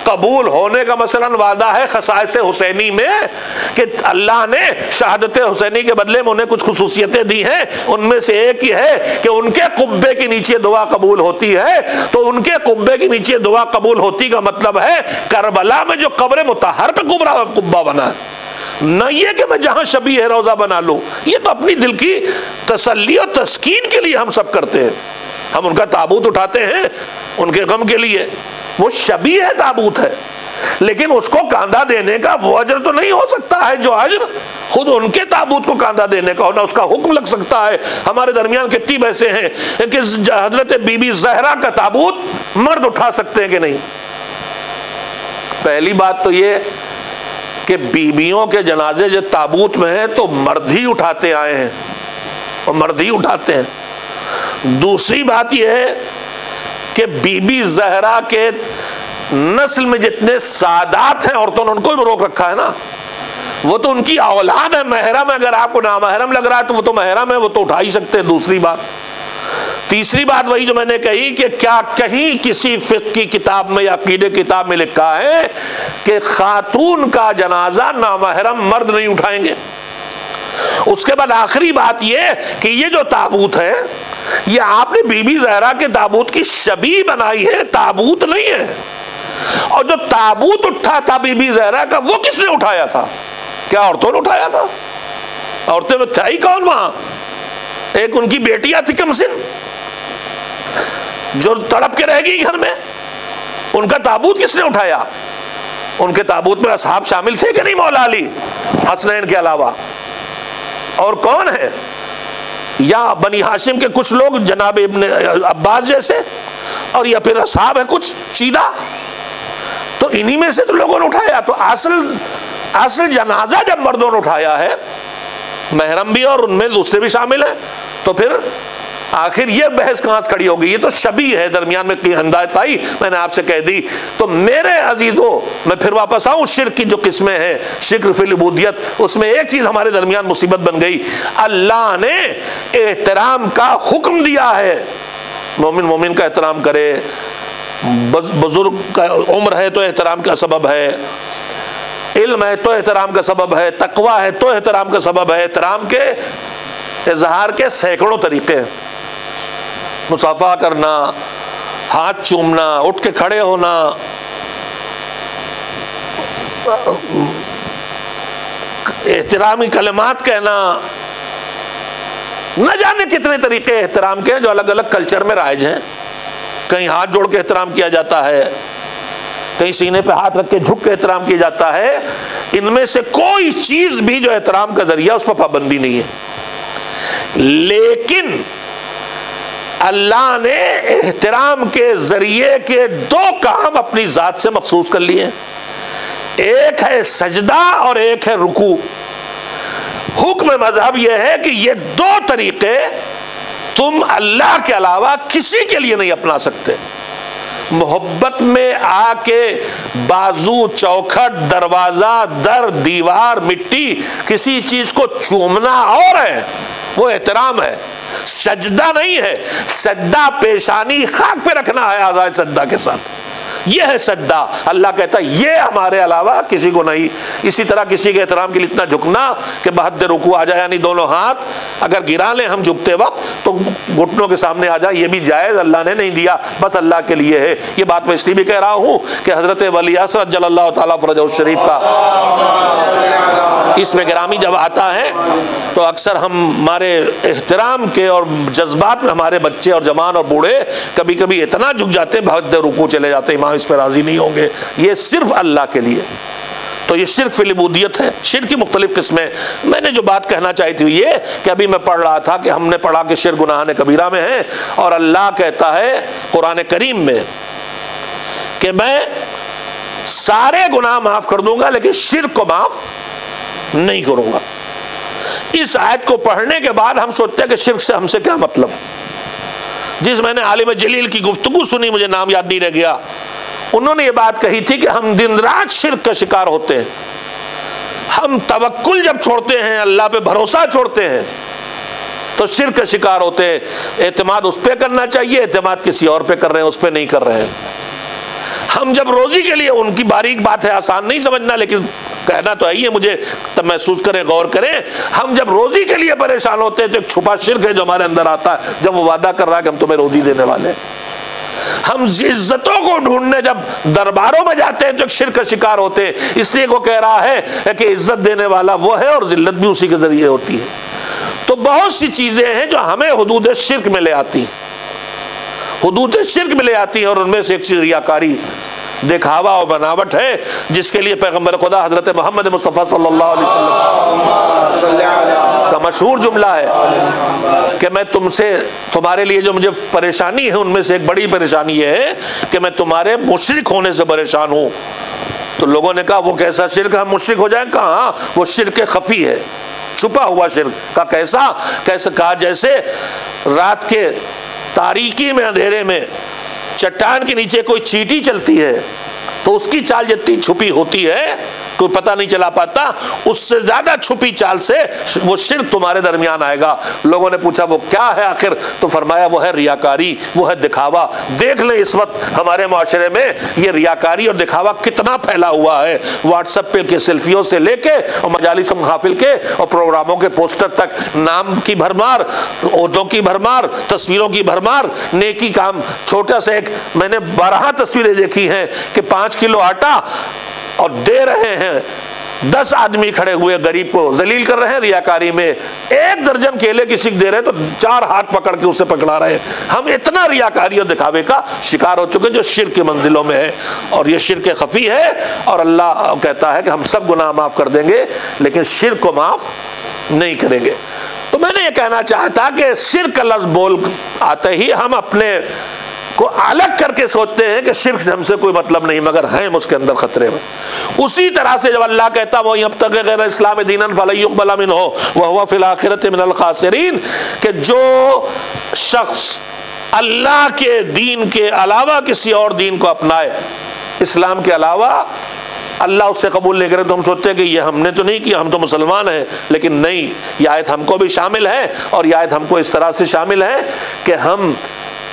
कबूल होने का मसलन वादा है खसाइस हुसैनी में कि अल्लाह ने शहादत हुसैनी के बदले में उन्हें कुछ खुसूसियतें दी हैं, उनमें से एक ये है कि उनके कुब्बे के नीचे दुआ कबूल होती है। तो उनके कुब्बे के नीचे दुआ कबूल होती का मतलब है करबला में जो कब्र मुतहर पे कुब्बा बना है, न ये कि मैं जहां शबी है रोजा बना लूं। ये तो अपनी दिल की तसल्ली और तस्कीन के लिए हम सब करते हैं, हम उनका ताबूत उठाते हैं उनके गम के लिए, वो शबी है ताबूत है। लेकिन उसको कांधा देने का वो अजर तो नहीं हो सकता है जो अजर खुद उनके ताबूत को कांधा देने का हो, ना उसका हुक्म लग सकता है। हमारे दरमियान कितनी वैसे हैं कि हजरत बीबी जहरा का ताबूत मर्द उठा सकते हैं कि नहीं। पहली बात तो ये कि बीबियों के जनाजे जो ताबूत में हैं तो मर्द ही उठाते आए हैं और मर्द ही उठाते हैं। दूसरी बात यह है कि बीबी जहरा के नस्ल में जितने सादात हैं औरतों ने उनको भी रोक रखा है ना, वो तो उनकी औलाद है, महरम है। अगर आपको नामहरम लग रहा है तो वो तो महरम है, वो तो उठा ही सकते हैं। दूसरी बात, तीसरी बात वही जो मैंने कही कि क्या कहीं किसी फिक्र की किताब में या अकीदे किताब में लिखा है कि खातून का जनाजा नामहरम मर्द नहीं उठाएंगे। उसके बाद आखिरी बात यह कि ये जो ताबूत है ये आपने बीबी जहरा के ताबूत की शबी बनाई है, ताबूत नहीं है। और जो ताबूत उठा था बीबी जहरा का वो किसने उठाया था? क्या औरतों ने उठाया था? औरतें में था ही कौन वहां? एक उनकी बेटियां थी कम सिन जो तड़प के रह गई घर में। उनका ताबूत किसने उठाया? उनके ताबूत में असहाब शामिल थे कि नहीं? मौला अली हसनैन के अलावा और कौन है? या बनी हाशिम के कुछ लोग जनाब इब्ने अब्बास जैसे, और या फिर असहाब है कुछ सीधा, तो इन्हीं में से तो लोगों ने उठाया। तो असल असल जनाजा जब मर्दों ने उठाया है, महरम भी और उनमें दूसरे भी शामिल हैं, तो फिर आखिर ये बहस कहाँ से खड़ी हो गई? ये तो शबी है, दरमियान में हिदायत आई मैंने आपसे कह दी। तो मेरे अजीजों, मैं फिर वापस आऊँ शिर्क की जो किस्में हैं, शिर्क फिल उबूदियत, उसमें एक चीज़ हमारे दरमियान मुसीबत बन गई। अल्लाह ने एहतराम का हुक्म दिया है, मोमिन मोमिन का एहतराम करे, बुजुर्ग का उम्र है तो एहतराम का सबब है, इल्म है तो एहतराम का सबब है, तकवा है तो एहतराम का सबब है। एहतराम के इजहार के सैकड़ों तरीके हैं, मुसाफा करना, हाथ चूमना, उठ के खड़े होना, एहतरामी कलमात कहना, न जाने कितने तरीके एहतराम के हैं जो अलग अलग कल्चर में राइज हैं। कहीं हाथ जोड़ के एहतराम किया जाता है, कहीं सीने पे हाथ रख के झुक के एहतराम किया जाता है। इनमें से कोई चीज़ भी जो एहतराम का जरिया उस पर पाबंदी नहीं है, लेकिन अल्लाह ने एहतराम के जरिए के दो काम अपनी ज़ात से मखसूस कर लिए। एक है सजदा और एक है रुकू। हुक्म मजहब यह है कि ये दो तरीके तुम अल्लाह के अलावा किसी के लिए नहीं अपना सकते। मोहब्बत में आके बाजू, चौखट, दरवाज़ा, दर, दीवार, मिट्टी, किसी चीज़ को चूमना और है, वो एहतराम है, सजदा नहीं है। सजदा पेशानी खाक पे रखना है आजाद सजदा के साथ, यह है सजदा। अल्लाह कहता है ये हमारे अलावा किसी को नहीं। इसी तरह किसी के एहतराम के लिए इतना झुकना कि बहद रुकू आ जाए, यानी दोनों हाथ अगर गिरा लें हम झुकते वक्त तो घुटनों के सामने आ जाए, ये भी जायज़, अल्लाह ने नहीं दिया, बस अल्लाह के लिए है। ये बात मैं इसलिए भी कह रहा हूँ कि हजरत वली असर जल्लल्लाहु तआला फरजहु शरीफ का इसमें गिरामी जब आता है तो अक्सर हमारे एहतराम के और जज्बात में हमारे बच्चे और जवान और बूढ़े कभी कभी इतना झुक जाते हैं, बहुत देर रुकू चले जाते हैं, इमाम इस पर राज़ी नहीं होंगे। ये सिर्फ अल्लाह के लिए। तो ये शिर्क फिल उबूदियत है, शिर्क की मुख्तलिफ किस्में। मैंने जो बात कहना चाहती हुई ये कि अभी मैं पढ़ रहा था कि हमने पढ़ा कि शिर्क गुनाह कबीरा में है, और अल्लाह कहता है कुरान करीम में कि मैं सारे गुनाह माफ़ कर दूँगा लेकिन शिर्क को माफ़ नहीं करूँगा। इस आयत को पढ़ने के बाद हम सोचते हैं कि शिर्क से हमसे क्या मतलब। जिस मैंने आलिम जलील की गुफ्तगू सुनी, मुझे नाम याद नहीं रह गया, उन्होंने ये बात कही थी कि हम दिन रात शिर्क का शिकार होते हैं। हम तवक्कुल जब छोड़ते हैं, अल्लाह पे भरोसा छोड़ते हैं, तो शिर्क का शिकार होते हैं। एतमाद उस पर करना चाहिए, एतमाद किसी और पे कर रहे हैं, उस पर नहीं कर रहे हैं। हम जब रोज़ी के लिए, उनकी बारीक बात है, आसान नहीं समझना लेकिन कहना तो यही है, मुझे तब महसूस करें, गौर करें, हम जब रोज़ी के लिए परेशान होते हैं तो एक छुपा शिर्क है जो हमारे अंदर आता है, जब वो वादा कर रहा है कि हम तुम्हें रोज़ी देने वाले हैं। हम इज्जतों को ढूंढने जब दरबारों में जाते हैं तो एक शिर्क का शिकार होते हैं। इसलिए वो कह रहा है कि इज्जत देने वाला वो है और जिल्लत भी उसी के जरिए होती है। तो बहुत सी चीज़ें हैं जो हमें हुदूद शिर्क में ले आती हैं, हुदूद शिर्क में ले आती हैं, और उनमें से एक चीज़ रियाकारी, दिखावा और बनावट है, जिसके लिए पैगम्बर खुदा हज़रत मोहम्मद मुस्तफ़ा सल्लल्लाहु अलैहि वसल्लम का मशहूर जुमला है कि मैं तुमसे, तुम्हारे लिए जो मुझे परेशानी है उनमें से एक बड़ी परेशानी यह है कि मैं तुम्हारे मुशरिक होने से परेशान हूँ। तो लोगों ने कहा वो कैसा शिरक, हम मुशरिक हो जाए? कहाँ, वो शिरक खफी है, छुपा हुआ शिरक। का कैसा? कैसे? कहा जैसे रात के तारीकी में, अंधेरे में चट्टान के नीचे कोई चींटी चलती है तो उसकी चाल जितनी छुपी होती है कोई पता नहीं चला पाता, उससे ज़्यादा छुपी चाल से वो शिर्क तुम्हारे दरमियान आएगा। लोगों ने पूछा वो क्या है आखिर? तो फरमाया वो है रियाकारी, वो है दिखावा। देख लें इस वक्त हमारे माशरे में ये रियाकारी और दिखावा कितना फैला हुआ है। व्हाट्सएप पे के सेल्फियों से लेके और मजालिस महाफिल के और प्रोग्रामों के पोस्टर तक, नाम की भरमार, ओहदों की भरमार, तस्वीरों की भरमार, नेकी काम। छोटा सा एक, मैंने बारह तस्वीरें देखी हैं कि पाँच किलो आटा और दे रहे हैं, दस आदमी खड़े हुए गरीब को जलील कर रहे हैं रियाकारी में। एक दर्जन केले की सीख दे रहे हैं तो चार हाथ पकड़ के उसे पकड़ा रहे हैं। हम इतना रियाकारी और दिखावे का शिकार हो चुके हैं जो शिर्क के मंजिलों में है, और ये शिर्क खफी है। और अल्लाह कहता है कि हम सब गुनाह माफ़ कर देंगे लेकिन शिर्क को माफ़ नहीं करेंगे। तो मैंने ये कहना चाहता कि शिर्क का लफ्ज़ बोल आते ही हम अपने को अलग करके सोचते हैं कि शिर्क से हमसे कोई मतलब नहीं, मगर हैं उसके अंदर खतरे में। उसी तरह से जब अल्लाह कहता है वही अब तक गैर इस्लाम दीनन फलयुक़बल मिनहु व हुवा फ़िल आख़िरति मिनल ख़ासिरीन, कि जो शख्स अल्लाह के दीन के अलावा किसी और दीन को अपनाए, इस्लाम के अलावा, अल्लाह उससे कबूल नहीं करे। तो हम सोचते हैं कि ये हमने तो नहीं किया, हम तो मुसलमान हैं, लेकिन नहीं, यह आयत हमको भी शामिल है। और यह आयत हमको इस तरह से शामिल है कि हम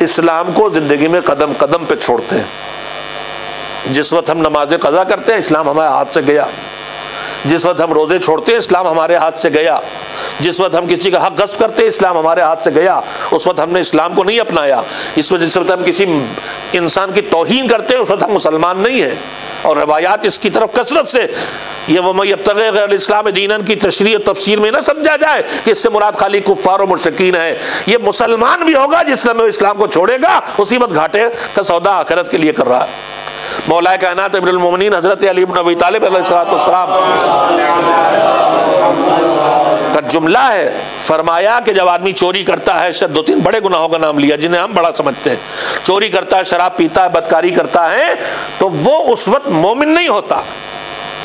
इस्लाम को ज़िंदगी में कदम कदम पे छोड़ते हैं। जिस वक्त हम नमाज क़ज़ा करते हैं इस्लाम हमारे हाथ से गया, जिस वक्त हम रोज़े छोड़ते हैं इस्लाम हमारे हाथ से गया, जिस वक्त हम किसी का हक़ गस्ब करते हैं इस्लाम हमारे हाथ से गया, उस वक्त हमने इस्लाम को नहीं अपनाया। इस वजह से जिस वक्त हम किसी इंसान की तौहीन करते हैं उस वक्त हम मुसलमान नहीं हैं। और रवायात इसकी तरफ कसरत से, ये वमई अब्तग़ी ग़ैर इस्लाम दीनन की तशरीह और तफसीर में ना समझा जाए कि इससे मुराद खाली कुफ़ार और मुशरिकीन है। ये मुसलमान भी होगा जिस समय इस्लाम को छोड़ेगा, उसी वक्त घाटे का सौदा आखिरत के लिए कर रहा है। मौलाए कायनात अमीरुल मोमिनीन हज़रत अली इब्न अबी तालिब अलैहिस्सलाम का जुमला है, फरमाया कि जब आदमी चोरी करता है, शायद दो तीन बड़े गुनाहों का नाम लिया जिन्हें हम बड़ा समझते हैं, चोरी करता है, शराब पीता है, बदकारी करता है, तो वो उस वक्त मोमिन नहीं होता।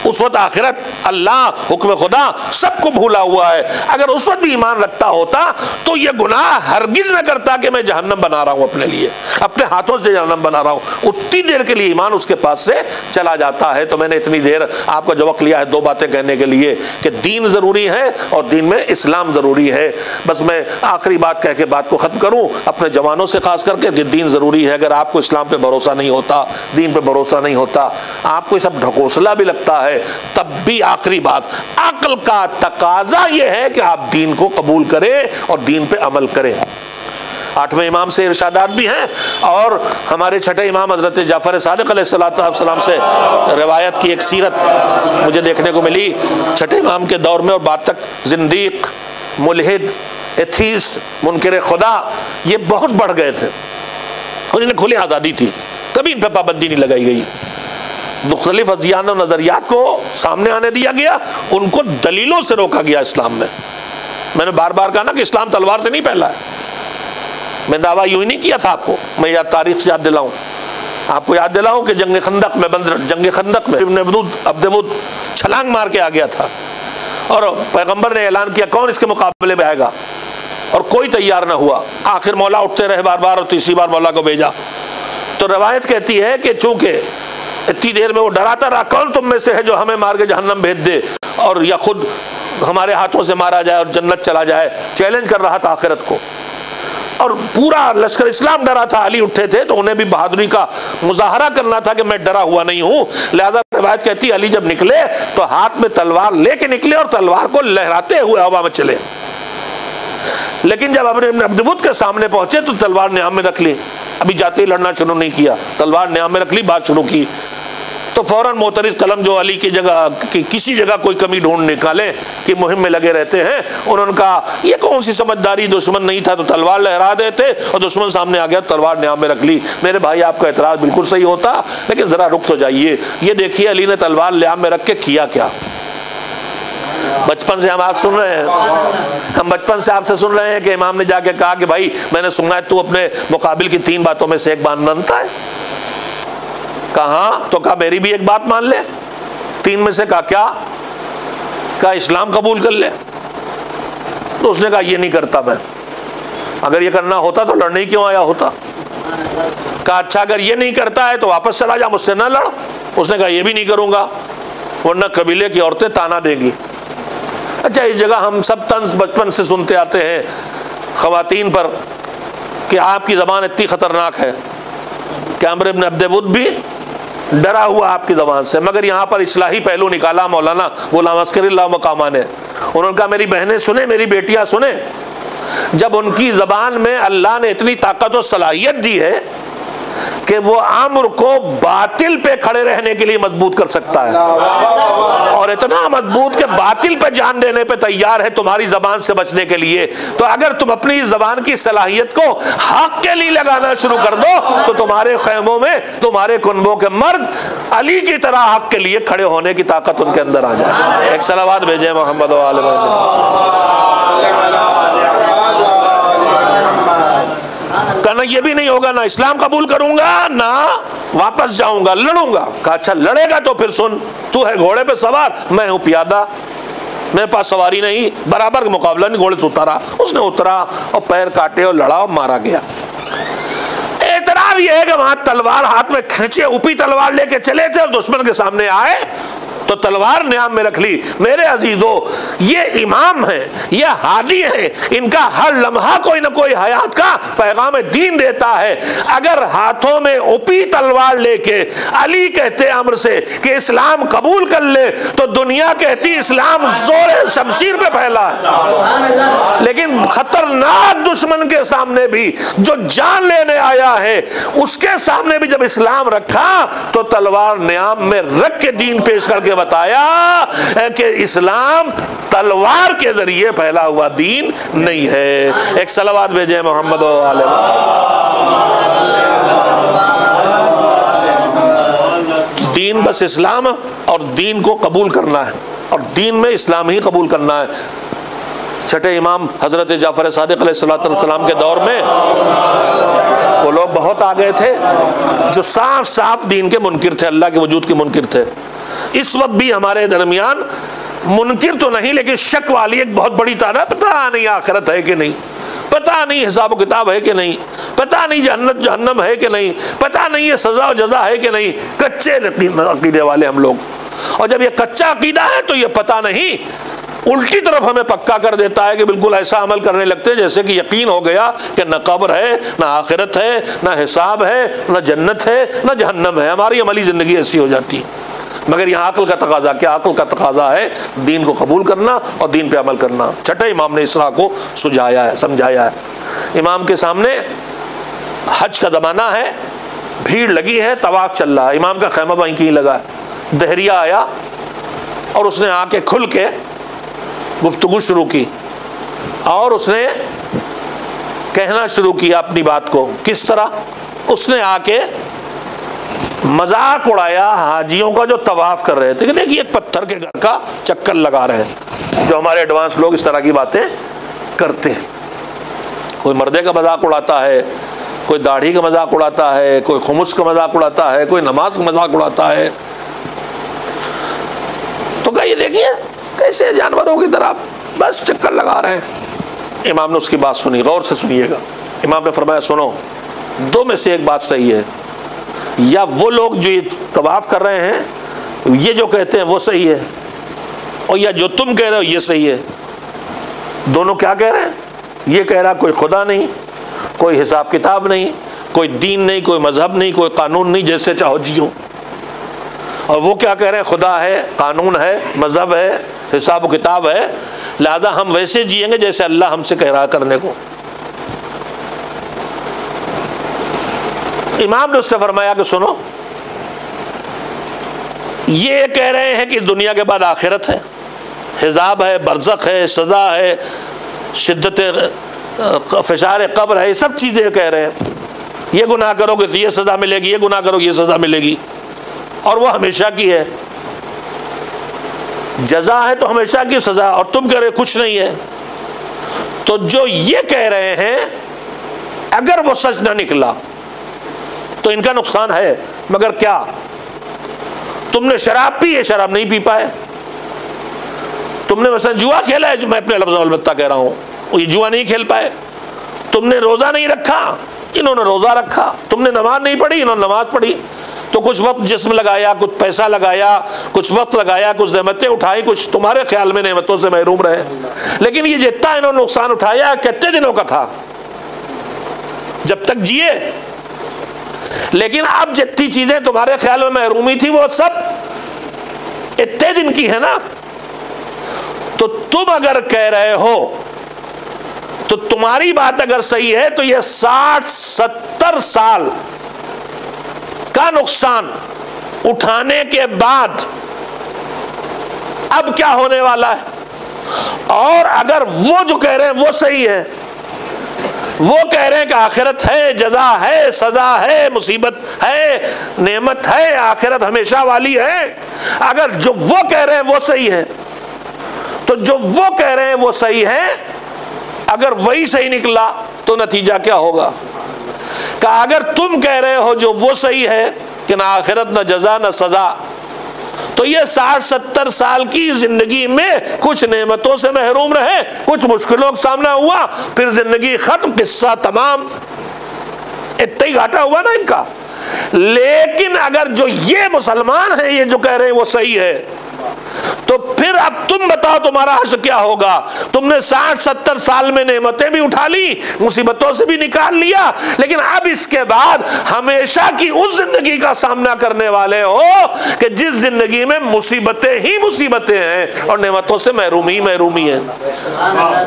उस वक्त आखिरत, अल्लाह, हुक्म खुदा सबको भूला हुआ है। अगर उस वक्त भी ईमान रखता होता तो ये गुनाह हरगिज़ न करता कि मैं जहन्नम बना रहा हूँ अपने लिए, अपने हाथों से जहन्नम बना रहा हूँ। उतनी देर के लिए ईमान उसके पास से चला जाता है। तो मैंने इतनी देर आपका जो वक्त लिया है दो बातें कहने के लिए कि दीन ज़रूरी है और दीन में इस्लाम ज़रूरी है। बस मैं आखिरी बात कह के बात को ख़त्म करूँ, अपने जवानों से ख़ास करके, कि दीन ज़रूरी है। अगर आपको इस्लाम पर भरोसा नहीं होता, दीन पर भरोसा नहीं होता, आपको ये सब ढकोसला भी लगता है, तब भी आखिरी बात, अक्ल का तकाजा यह है कि आप दीन को कबूल करें और दीन पे अमल करें। आठवें इमाम से इरशादात भी हैं और हमारे छठे इमाम हज़रत जाफ़र सादिक़ अलैहिस्सलाम से रिवायत की एक सीरत मुझे देखने को मिली। छठे इमाम के दौर में और बाद तक जिंदीक, मुल्हिद, एथीस्ट, मुनकिर खुदा ये बहुत बढ़ गए थे और इन्हें खुली आज़ादी थी, कभी इन पर पाबंदी नहीं लगाई गई। मुख्तलिफ अज़ियान और नज़रियात को सामने आने दिया गया, उनको दलीलों से रोका गया इस्लाम में। मैंने बार बार कहा ना कि इस्लाम तलवार से नहीं फैला है। मैं दावा यूँ ही नहीं किया था आपको, मैं याद तारीख से याद दिलाऊँ, आपको याद दिलाऊँ कि जंग खंदक में बंद जंग खंदक में इब्न अबदूद अब्दवुद छलांग मार के आ गया था और पैगम्बर ने ऐलान किया कौन इसके मुकाबले में आएगा, और कोई तैयार ना हुआ। आखिर मौला उठते रहे बार बार और तीसरी बार मौला को भेजा। तो रवायत कहती है कि चूँकि इतनी देर में वो डराता रहा कौन तुम में से है जो हमें मार के जहन्नम भेज दे और या खुद हमारे हाथों से मारा जाए और जन्नत चला जाए, चैलेंज कर रहा था आखिरत को। और पूरा लश्कर इस्लाम डरा था, अली उठे थे तो उन्हें भी बहादुरी का मुजाहरा करना था कि मैं डरा हुआ नहीं हूँ। लिहाजा रिवायत कहती अली जब निकले तो हाथ में तलवार लेके निकले और तलवार को लहराते हुए हवा में चले, लेकिन जब अपने अब्दुबुद के सामने पहुंचे तो तलवार नियाम में रख ली। अभी जाते ही लड़ना शुरू नहीं किया, तलवार नियाम में रख ली, बात शुरू की। तो फ़ौरन मोहतरिज कलम जो अली की जगह कि किसी जगह कोई कमी ढूंढ निकालें कि मुहिम में लगे रहते हैं। उन्होंने कहा यह कौन सी समझदारी, दुश्मन नहीं था तो तलवार लहरा देते और दुश्मन सामने आ गया तो तलवार न्याम में रख ली। मेरे भाई आपका एतराज़ बिल्कुल सही होता, लेकिन ज़रा रुक तो जाइए। ये देखिए अली ने तलवार न्याम में रख के किया क्या। बचपन से हम आप सुन रहे हैं, हम बचपन से आपसे सुन रहे हैं कि इमाम ने जाके कहा कि भाई मैंने सुना है तू अपने मुकाबिल की तीन बातों में से एक बात मानता है। कहा तो कहा मेरी भी एक बात मान ले, तीन में से कहा क्या, कहा इस्लाम कबूल कर ले। तो उसने कहा ये नहीं करता मैं, अगर ये करना होता तो लड़ने ही क्यों आया होता। कहा अच्छा अगर ये नहीं करता है तो वापस चला जा, मुझसे ना लड़। उसने कहा ये भी नहीं करूँगा वरना कबीले की औरतें ताना देंगी। अच्छा इस जगह हम सब तंज बचपन से सुनते आते हैं ख़वातीन पर कि आपकी ज़बान इतनी ख़तरनाक है कि अमर इब्न अब्दुवुद भी डरा हुआ आपकी ज़बान से। मगर यहाँ पर इस्लाही पहलू निकाला मौलाना गुलाम अस्करुल्लाह मकामा ने। उन्होंने कहा मेरी बहनें सुने, मेरी बेटियाँ सुने, जब उनकी ज़बान में अल्लाह ने इतनी ताकत और सलाहियत दी है कि वो आम्र को बातिल पे खड़े रहने के लिए मजबूत कर सकता है, और इतना मजबूत के बातिल पे जान देने पे तैयार है तुम्हारी जबान से बचने के लिए। तो अगर तुम अपनी जबान की सलाहियत को हक के लिए लगाना शुरू कर दो तो तुम्हारे खैमों में तुम्हारे कुनबों के मर्द अली की तरह हक के लिए खड़े होने की ताकत उनके अंदर आ जाए। एक सलावात भेजे मोहम्मद वाले ना, ये भी नहीं होगा ना इस्लाम कबूल करूंगा ना वापस जाऊंगा, लड़ूंगा। कहा अच्छा लड़ेगा तो फिर सुन, तू है घोड़े पे सवार, मैं हूं प्यादा, मेरे पास सवारी नहीं, बराबर का मुकाबला नहीं। घोड़े से उतारा, उसने उतरा और पैर काटे और लड़ा और मारा गया। एतराज ये है कि वहां तलवार हाथ में खींचे ऊपी तलवार लेके चले थे और दुश्मन के सामने आए तो तलवार न्याम में रख ली। मेरे अजीजों ये इमाम है, ये हादी है, इनका हर लम्हा कोई ना कोई हयात का पैगाम दीन देता है। अगर हाथों में उपी तलवार लेके अली कहते अमर से कि इस्लाम कबूल कर ले तो दुनिया कहती इस्लाम जोर शमशीर पे फैला है। लेकिन खतरनाक दुश्मन के सामने भी जो जान लेने आया है उसके सामने भी जब इस्लाम रखा तो तलवार न्याम में रख के दीन पेश करके बताया कि इस्लाम तलवार के जरिए फैला हुआ दीन नहीं है। एक सलावत भेजे मोहम्मद वाले। दीन बस इस्लाम और दीन को कबूल करना है और दीन में इस्लाम ही कबूल करना है। छठे इमाम हजरत जाफर सादिक अलैहिस्सलाम के दौर में वो लोग बहुत आ गए थे जो साफ साफ दीन के मुनकिर थे, अल्लाह के वजूद के मुनकिर थे। इस वक्त भी हमारे दरमियान मुनकिर तो नहीं लेकिन शक वाली एक बहुत बड़ी तादाद, पता नहीं आखिरत है कि नहीं, पता नहीं हिसाब किताब है कि नहीं, पता नहीं जन्नत जहन्नम है कि नहीं, पता नहीं ये सजा और जजा है कि नहीं। कच्चे अकीदे वाले हम लोग, और जब ये कच्चा अकीदा है तो ये पता नहीं उल्टी तरफ हमें पक्का कर देता है कि बिल्कुल ऐसा अमल करने लगते हैं जैसे कि यकीन हो गया कि न कब्र है ना आखिरत है, ना हिसाब है, ना जन्नत है, ना जहन्नम है। हमारी अमली ज़िंदगी ऐसी हो जाती है। मगर यहाँ अकल का तकाजा क्या, अकल का तकाजा है दीन को कबूल करना और दीन पे अमल करना। छठे इमाम ने इस राह को सुझाया है, समझाया है। इमाम के सामने हज का ज़माना है, भीड़ लगी है, तवाफ चल रहा है, इमाम का खैमा वहीं कहीं लगा है। दहरिया आया और उसने आके खुल के गुफ्तगू शुरू की और उसने कहना शुरू किया अपनी बात को। किस तरह उसने आके मजाक उड़ाया हाजियों का जो तवाफ कर रहे थे कि देखिए एक पत्थर के घर का चक्कर लगा रहे हैं। जो हमारे एडवांस लोग इस तरह की बातें करते हैं, कोई मर्दे का मजाक उड़ाता है, कोई दाढ़ी का मजाक उड़ाता है, कोई खुमुस का मजाक उड़ाता है, कोई नमाज का मजाक उड़ाता है। तो कहिए देखिए कैसे जानवरों की तरह बस चक्कर लगा रहे हैं। इमाम ने उसकी बात सुनी, गौर से सुनिएगा। इमाम ने फरमाया सुनो, दो में से एक बात सही है, या वो लोग जो ये तवाफ कर रहे हैं ये जो कहते हैं वो सही है, और या जो तुम कह रहे हो ये सही है। दोनों क्या कह रहे हैं? ये कह रहा कोई खुदा नहीं, कोई हिसाब किताब नहीं, कोई दीन नहीं, कोई मजहब नहीं, कोई कानून नहीं, जैसे चाहो जियो। और वो क्या कह रहे हैं? खुदा है, कानून है, मजहब है, हिसाब किताब है, लिहाजा हम वैसे जिएंगे जैसे अल्लाह हमसे कह रहा करने को। इमाम ने उससे फरमाया कि सुनो ये कह रहे हैं कि दुनिया के बाद आखिरत है, हिजाब है, बरज़ख है, सज़ा है, शिद्दत फ़िशार कब्र है, ये सब चीज़ें कह रहे हैं। ये गुनाह करोगे तो ये सज़ा मिलेगी, ये गुनाह करोगे ये सज़ा मिलेगी, और वो हमेशा की है। जज़ा है तो हमेशा की सज़ा, और तुम कह रहे कुछ नहीं है। तो जो ये कह रहे हैं अगर वो सच ना निकला तो इनका नुकसान है, मगर क्या तुमने शराब पी है, शराब नहीं पी पाए, तुमने मसलन जुआ खेला है, जो मैं अपने लफ्ज़ों में अलबत्ता कह रहा हूँ, ये जुआ नहीं खेल पाए, तुमने रोज़ा नहीं रखा, इन्होंने रोज़ा रखा, तुमने नमाज नहीं पढ़ी, इन्होंने नमाज पढ़ी। तो कुछ वक्त जिस्म लगाया, कुछ पैसा लगाया, कुछ वक्त लगाया, कुछ नेमतें उठाई, कुछ तुम्हारे ख्याल में नेमतों से महरूम रहे। लेकिन ये जितना इन्होंने नुकसान उठाया कितने दिनों का था, जब तक जिए। लेकिन अब जितनी चीज़ें तुम्हारे ख्याल में महरूमी थी वो सब इतने दिन की है ना। तो तुम अगर कह रहे हो तो तुम्हारी बात अगर सही है तो ये साठ सत्तर साल का नुकसान उठाने के बाद अब क्या होने वाला है। और अगर वो जो कह रहे हैं वो सही है, वो कह रहे हैं कि आखिरत है, जजा है, सजा है, मुसीबत है, नेमत है, आखिरत हमेशा वाली है, अगर जो वो कह रहे हैं वो सही है, तो जो वो कह रहे हैं वो सही है, अगर वही सही निकला तो नतीजा क्या होगा। का अगर तुम कह रहे हो जो वो सही है कि ना आखिरत ना जजा ना सजा, तो ये साठ सत्तर साल की जिंदगी में कुछ नेमतों से महरूम रहे, कुछ मुश्किलों का सामना हुआ, फिर जिंदगी खत्म, किस्सा तमाम, इतना ही घाटा हुआ ना इनका। लेकिन अगर जो ये मुसलमान है ये जो कह रहे हैं वो सही है, तो फिर अब तुम बताओ तुम्हारा हश्र क्या होगा। तुमने साठ सत्तर साल में नेमतें भी उठा ली, मुसीबतों से भी निकाल लिया, लेकिन अब इसके बाद हमेशा की उस जिंदगी का सामना करने वाले हो कि जिस जिंदगी में मुसीबतें ही मुसीबतें हैं और नेमतों से महरूमी ही महरूमी है।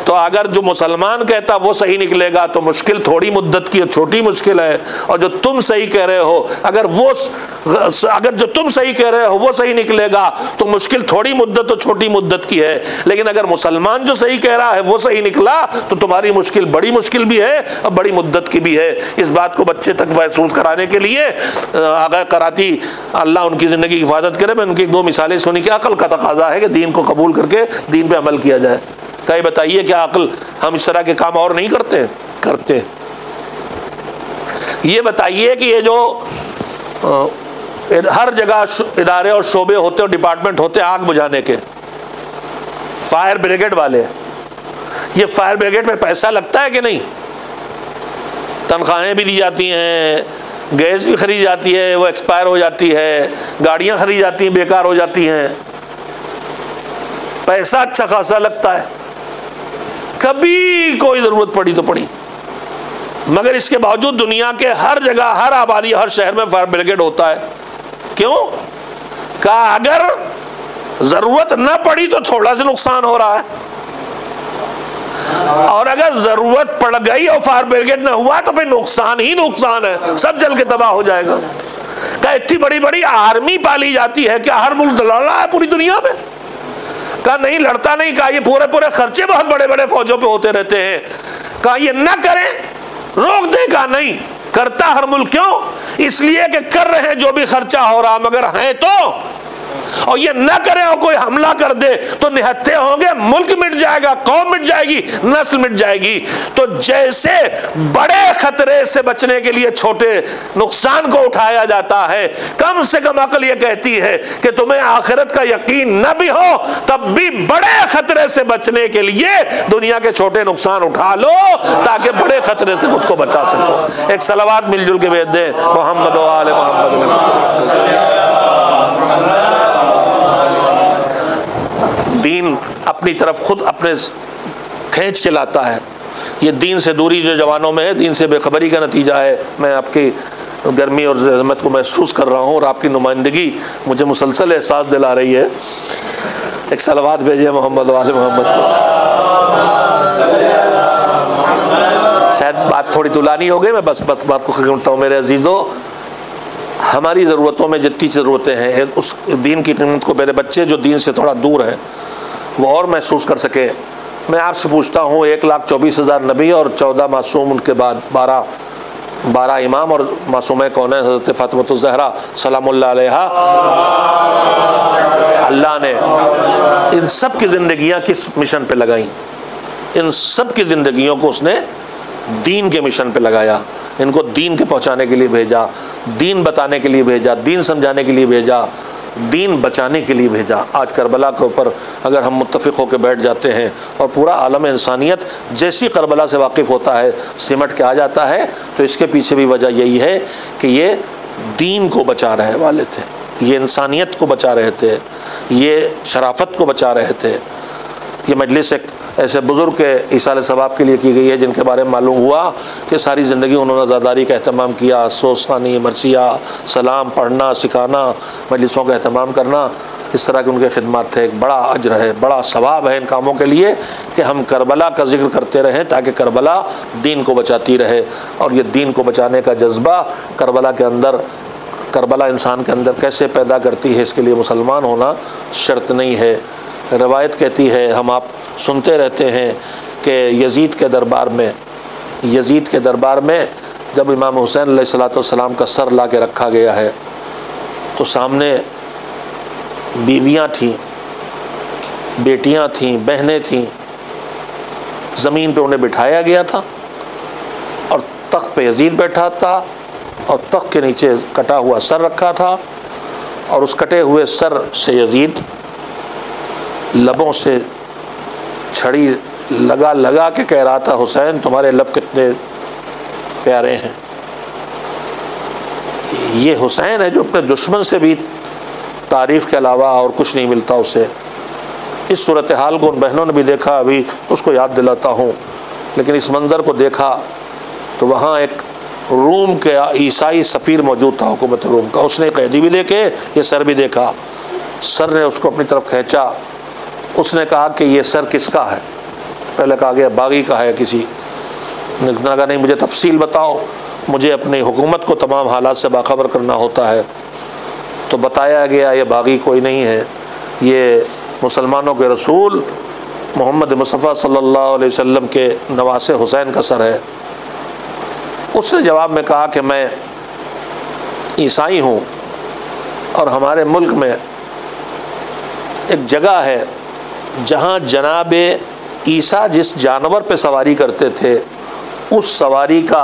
तो अगर जो मुसलमान कहता वो सही निकलेगा तो मुश्किल थोड़ी मुद्दत की और छोटी मुश्किल है, और जो तुम सही कह रहे हो अगर वो अगर जो तुम सही कह रहे हो वो सही निकलेगा तो मुश्किल थोड़ी मुद्दत तो छोटी मुद्दत की है। लेकिन अगर मुसलमान जो सही कह रहा है वो सही निकला तो तुम्हारी मुश्किल बड़ी मुश्किल भी है और बड़ी मुद्दत की भी है। इस बात को बच्चे तक महसूस कराने के लिए आगा कराती, अल्लाह उनकी ज़िंदगी की हिफाजत करे, मैं उनकी दो मिसालें सुनी कि अकल का तकाजा है कि दीन को कबूल करके दीन पे अमल किया जाए। कहीं बताइए क्या अकल हम इस तरह के काम और नहीं करते करते ये बताइए कि ये जो आ, हर जगह इदारे और शोबे होते और डिपार्टमेंट होते आग बुझाने के, फायर ब्रिगेड वाले, ये फायर ब्रिगेड में पैसा लगता है कि नहीं, तनख्वाहें भी दी जाती हैं, गैस भी खरीदी जाती है, वो एक्सपायर हो जाती है, गाड़ियां खरीदी जाती हैं, बेकार हो जाती हैं, पैसा अच्छा खासा लगता है, कभी कोई ज़रूरत पड़ी तो पड़ी, मगर इसके बावजूद दुनिया के हर जगह हर आबादी हर शहर में फायर ब्रिगेड होता है। क्यों? का अगर जरूरत न पड़ी तो थोड़ा सा नुकसान हो रहा है, और अगर जरूरत पड़ गई और फायर ब्रिगेड न हुआ तो फिर नुकसान ही नुकसान है, सब जल के तबाह हो जाएगा। क्या इतनी बड़ी बड़ी आर्मी पाली जाती है, क्या हर मुल्क लड़ रहा है पूरी दुनिया में? का नहीं, लड़ता नहीं। का ये पूरे पूरे खर्चे बहुत बड़े बड़े फौजों पे होते रहते हैं, का ये न करें, रोक दें? का नहीं करता हर मुल्क। क्यों? इसलिए कि कर रहे हैं जो भी खर्चा हो रहा, मगर हैं तो, और ये ना करें और कोई हमला कर दे तो निहत्ते होंगे, मुल्क मिट जाएगा, कौम मिट जाएगी, नस्ल मिट जाएगी। तो जैसे बड़े खतरे से बचने के लिए छोटे नुकसान को उठाया जाता है, कम से कम अकल ये कहती है कि तुम्हें आखिरत का यकीन न भी हो तब भी बड़े खतरे से बचने के लिए दुनिया के छोटे नुकसान उठा लो ताकि बड़े खतरे से खुद को बचा सको। एक सलावात मिलजुल के भेज दें मोहम्मद व आले मोहम्मद। दीन अपनी तरफ खुद अपने खींच के लाता है। ये दीन से दूरी जो जवानों में है, दीन से बेखबरी का नतीजा है। मैं आपकी गर्मी और ज़हमत को महसूस कर रहा हूँ और आपकी नुमाइंदगी मुझे मुसलसल एहसास दिला रही है। एक सलावत भेजिए मोहम्मद वाले मोहम्मद को। शायद बात थोड़ी दुलानी हो गई, मैं बस बस बात को खींचता हूँ। मेरे अजीज़ों, हमारी ज़रूरतों में जितनी ज़रूरतें हैं उस दीन की कीमत को मेरे बच्चे जो दीन से थोड़ा दूर हैं वो और महसूस कर सके। मैं आपसे पूछता हूँ एक लाख चौबीस हज़ार नबी और चौदह मासूम, उनके बाद बारह बारह इमाम और मासूम कौन है? हज़रत फ़ातिमा ज़हरा सलामुल्लाह अलैहा। अल्लाह ने इन सब की ज़िंदगियाँ किस मिशन पे लगाई? इन सब की ज़िंदगियों को उसने दीन के मिशन पे लगाया, इनको दीन के पहुंचाने के लिए भेजा, दीन बताने के लिए भेजा, दीन समझाने के लिए भेजा, दीन बचाने के लिए भेजा। आज करबला के ऊपर अगर हम मुत्तफिक होकर बैठ जाते हैं और पूरा आलम इंसानियत जैसी करबला से वाकिफ़ होता है सिमट के आ जाता है, तो इसके पीछे भी वजह यही है कि ये दीन को बचा रहे वाले थे, ये इंसानियत को बचा रहे थे, ये शराफत को बचा रहे थे। ये मजलिस एक ऐसे बुज़ुर्ग के इसाले सवाब के लिए की गई है जिनके बारे में मालूम हुआ कि सारी ज़िंदगी उन्होंने आज़ादारी का अहतमाम किया, सोसानी, मरसिया, सलाम पढ़ना, सिखाना, मजलिसों का अहतमाम करना, इस तरह के उनके खिदमत थे। एक बड़ा अज्र है, बड़ा सवाब है इन कामों के लिए कि हम करबला का जिक्र करते रहें ताकि करबला दीन को बचाती रहे। और ये दीन को बचाने का जज्बा करबला के अंदर, करबला इंसान के अंदर कैसे पैदा करती है, इसके लिए मुसलमान होना शर्त नहीं है। रवायत कहती है, हम आप सुनते रहते हैं कि यजीद के दरबार में यजीद के दरबार में जब इमाम हुसैन अलैहिस्सलाम का सर ला के रखा गया है तो सामने बीवियां थीं, बेटियां थीं, बहनें थीं, ज़मीन पे उन्हें बिठाया गया था और तख्त पे यजीद बैठा था और तख्त के नीचे कटा हुआ सर रखा था और उस कटे हुए सर से यजीद लबों से छड़ी लगा लगा के कह रहा था, हुसैन तुम्हारे लब कितने प्यारे हैं। ये हुसैन है जो अपने दुश्मन से भी तारीफ़ के अलावा और कुछ नहीं मिलता उसे। इस सूरत हाल को उन बहनों ने भी देखा, अभी उसको याद दिलाता हूँ, लेकिन इस मंज़र को देखा तो वहाँ एक रूम के ईसाई सफ़ीर मौजूद था हुकूमत रूम का, उसने कैदी भी देखे, ये सर भी देखा। सर ने उसको अपनी तरफ खींचा, उसने कहा कि ये सर किसका है? पहले कहा गया बागी का है किसी, उसने कहा नहीं मुझे तफसील बताओ, मुझे अपनी हुकूमत को तमाम हालात से बाखबर करना होता है। तो बताया गया ये बागी कोई नहीं है, ये मुसलमानों के रसूल मोहम्मद मुस्तफ़ा सल्लल्लाहु अलैहि वसल्लम के नवासे हुसैन का सर है। उसने जवाब में कहा कि मैं ईसाई हूँ और हमारे मुल्क में एक जगह है जहाँ जनाब ईसा जिस जानवर पे सवारी करते थे उस सवारी का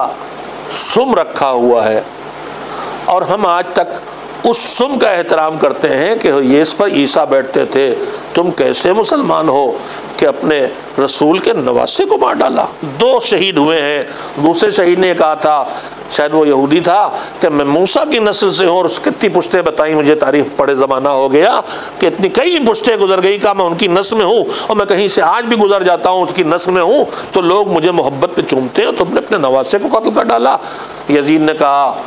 सुम रखा हुआ है और हम आज तक उस सुम का एहतराम करते हैं कि ये इस पर ईसा बैठते थे। तुम कैसे मुसलमान हो कि अपने रसूल के नवासे को मार डाला? दो शहीद हुए हैं, दूसरे शहीद ने कहा था, शायद वो यहूदी था, कि मैं मूसा की नस्ल से हूँ और उसकी कितनी पुश्तें बताई मुझे, तारीफ पड़े ज़माना हो गया कि इतनी कई पुश्तें गुजर गई, कहा मैं उनकी नस्ल में हूँ और मैं कहीं से आज भी गुजर जाता हूँ उसकी नस्ल में हूँ तो लोग मुझे मोहब्बत पर चूमते हैं, तुमने अपने नवासे को कत्ल कर डाला। यजीद ने कहा,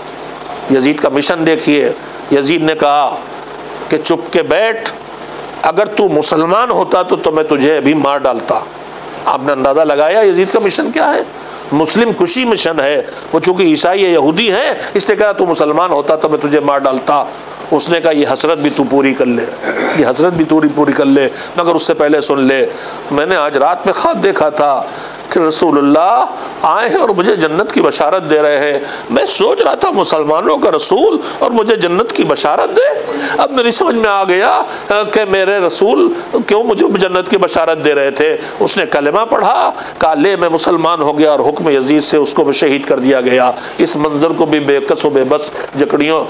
यजीद का मिशन देखिए, यजीद ने कहा कि चुप के बैठ, अगर तू मुसलमान होता तो, तो मैं तुझे अभी मार डालता। आपने अंदाज़ा लगाया यजीद का मिशन क्या है? मुस्लिम खुशी मिशन है। वो चूँकि ईसाई है, यहूदी है, इसलिए कहा तू मुसलमान होता तो मैं तुझे मार डालता। उसने कहा ये हसरत भी तू पूरी कर ले, ये हसरत भी तू पूरी कर ले, मगर उससे पहले सुन ले, मैंने आज रात में ख्वाब देखा था कि रसूलुल्लाह आए हैं और मुझे जन्नत की बशारत दे रहे हैं। मैं सोच रहा था मुसलमानों का रसूल और मुझे जन्नत की बशारत दे, अब मेरी समझ में आ गया कि मेरे रसूल क्यों मुझे जन्नत की बशारत दे रहे थे। उसने कलमा पढ़ा, कहा ले मैं मुसलमान हो गया और हुक्म यजीद से उसको शहीद कर दिया गया। इस मंजर को भी बेकस व बेबस जकड़ियों,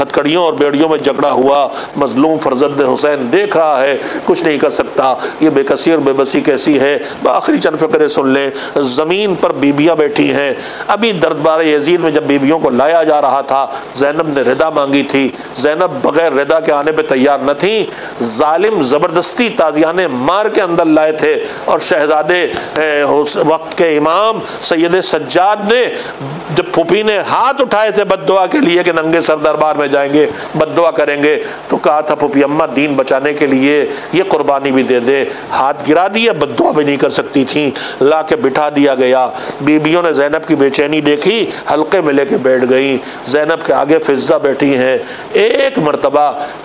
हथकड़ियों और बेड़ियों में जकड़ा हुआ मजलूम फरजंद हुसैन देख रहा है, कुछ नहीं कर सकता। ये बेकसी और बेबसी कैसी है? आखिरी चंद फकरे ले। जमीन पर बीबियां बैठी हैं, अभी दरबार यजीद में जब बीबियों को लाया जा रहा था जैनब ने रिदा मांगी थी, जैनब बगैर रिदा के आने पे तैयार न थी। जालिम जबरदस्ती तादियाने मार के अंदर लाए थे और शहजादे उस वक्त के इमाम सैयद सज्जाद ने जब फूफी ने हाथ उठाए थे बद्दुआ के लिए कि नंगे सर दरबार में जाएंगे, बद्दुआ करेंगे, तो कहा था फूफी अम्मा दीन बचाने के लिए ये कुर्बानी भी दे दे, हाथ गिरा दिया, बद्दुआ भी नहीं कर सकती थी। ला के बिठा दिया गया। बीबियों ने ज़ैनब की बेचैनी देखी, हल्के में लेके बैठ गई। ज़ैनब के आगे फिज़्ज़ा बैठी हैं। एक मरतबा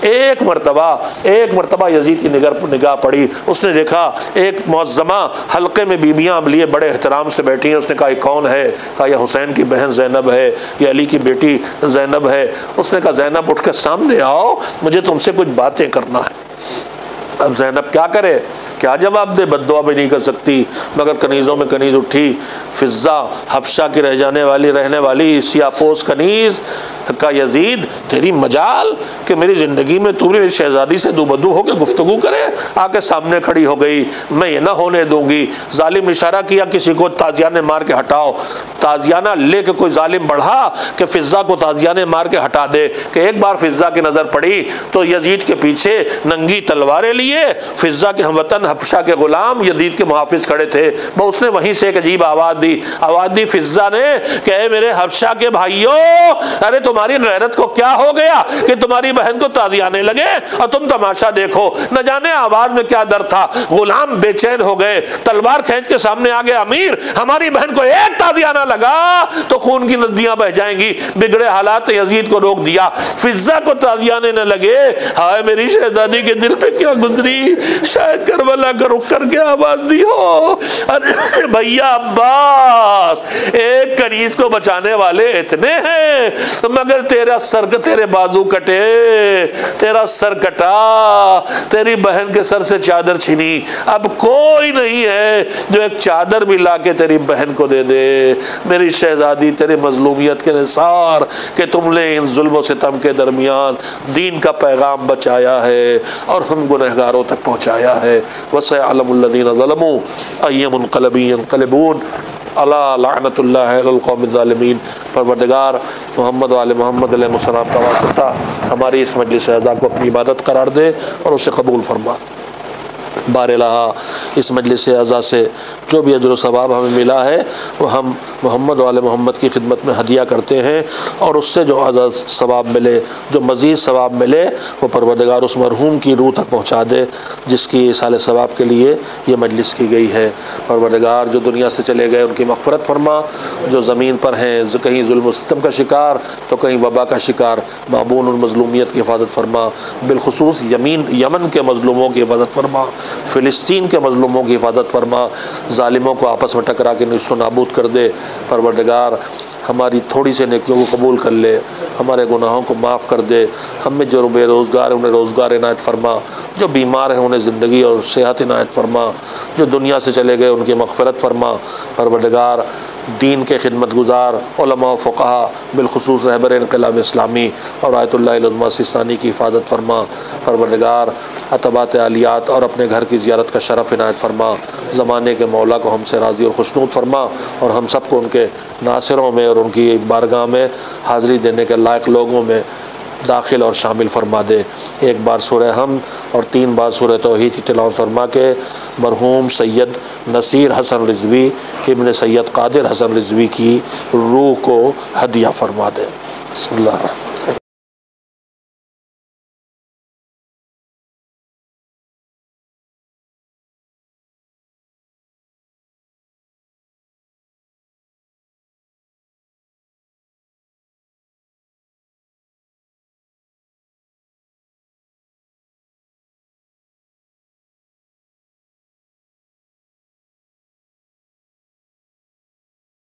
एक मरतबा एक मरतबा यजीद की निगाह निगाह पड़ी। उसने देखा एक मुअज़्ज़मा हल्के में बीबियाँ लिए बड़े एहतराम से बैठी हैं। उसने कहा यह कौन है? कहा यह हुसैन की बहन ज़ैनब है, यह अली की बेटी ज़ैनब है। उसने कहा ज़ैनब उठ के सामने आओ, मुझे तुमसे कुछ बातें करना है। अब ज़ैनब क्या करे, क्या जवाब दे? बद्दुआ भी नहीं कर सकती। मगर कनीज़ों में कनीज़ उठी। फिज़्ज़ा हबशा की रह जाने वाली रहने वाली सियापोस कनीज़ का यजीद तेरी मजाल कि मेरी ज़िंदगी में तू मेरी शहज़ादी से दूबदू होकर गुफ्तगू करे, आके सामने खड़ी हो गई, मैं ये ना होने दूँगी। ज़ालिम इशारा किया किसी को ताजियाने मार के हटाओ। ताजियाना ले कर कोई ज़ालिम बढ़ा कि फिज़्ज़ा को ताजियाने मार के हटा दे कि एक बार फिज़्ज़ा की नज़र पड़ी तो यजीद के पीछे नंगी तलवारें लिए फिज़्ज़ा के हमवतन हबशा के गुलाम यजीद के मुहाफिज खड़े थे। वह उसने वहीं से एक अजीब आवाज़ दी आवाज़ दी फिज़्ज़ा ने कि ए मेरे हबशा के भाइयों, अरे तुम्हारी गैरत को क्या हो गया कि तुम्हारी बहन को ताज़ियाने लगे और तुम तमाशा देखो। न जाने आवाज़ में क्या दर्द था, गुलाम बेचैन हो गए, तलवार खींच के सामने आ गए। अमीर, हमारी बहन को एक ताज़ियाना लगा तो खून की नदियाँ बह जाएंगी। बिगड़े हालात ने यजीद को रोक दिया। फिज़्ज़ा को ताज़ियाने न लगे। हाय मेरी शहज़ादी के दिल पर क्या गुजरी, शायद करबला कर रुक करके आवाज दी हो। अरे भैया अब्बास, एक कनीज को बचाने वाले इतने हैं, मगर तेरा सर तेरे बाजू कटे, तेरा सर कटा, तेरी बहन के सर से चादर छिनी। अब कोई नहीं है जो एक चादर भी लाके तेरी बहन को दे दे। मेरी शहजादी, तेरे मजलूमियत के निसार कि तुमने इन जुल्मों से तम के दरमियान दीन का पैगाम बचाया है और हम गुनहगारों तक पहुँचाया है। परवरदिगार मोहम्मद वाले मोहम्मद अलैहिस्सलाम का वास्ता हमारी इस मजलिस अज़ा को अपनी इबादत करार दे और उसे कबूल फरमा। बार इलाहा इस मजलिस अज़ा से जो भी अजर सवाब हमें मिला है वो हम मोहम्मद वाले मोहम्मद की खिदमत में हदिया करते हैं और उससे जो अज़ा सवाब मिले, जो मज़ीद सवाब मिले, वो परवरदिगार उस मरहूम की रूह तक पहुँचा दे जिसकी साल सवाब के लिए ये मजलिस की गई है। परवरदिगार जो दुनिया से चले गए उनकी मग़फ़िरत फरमा। जो ज़मीन पर हैं, जो कहीं जुल्म सितम का शिकार तो कहीं वबा का शिकार, माबून और मज़लूमियत की हिफाजत फरमा। बिलखसूस यमीन यमन के मज़लूमों की हिफाजत फरमा, फ़िलिस्तीन के मज़लूमों की हिफाजत फरमा। ज़ालिमों को आपस में टकरा के निश्चो नाबूद कर दे। परवरदिगार हमारी थोड़ी से नेकियों को कबूल कर ले, हमारे गुनाहों को माफ़ कर दे। हम में जो बेरोज़गार है उन्हें रोज़गार इनायत फरमा, जो बीमार हैं उन्हें ज़िंदगी और सेहत इनायत फरमा, जो दुनिया से चले गए उनकी मग़फ़िरत फरमा। परवरदिगार दीन के खिदमत गुज़ार उलमा फ़ुक़हा बिलखसूस रहबर इनक़लाब इस्लामी और आयतुल्लाह इल्म सिस्तानी की हिफाजत फरमा। परवरदिगार अतबात आलियात और अपने घर की ज़ियारत का शरफ़ इनायत फरमा। ज़माने के मौला को हमसे राज़ी और खुशनूद फरमा और हम सबको उनके नासिरों में और उनकी बारगाह में हाज़िरी देने के लायक लोगों में दाखिल और शामिल फरमा दे। एक बार सूरह हम और तीन बार सूरह तौहीद की तिलावत फरमा के मरहूम सैयद नसीर हसन रिजवी इब्न सैयद कादिर हसन रिजवी की रूह को हदिया फरमा दे।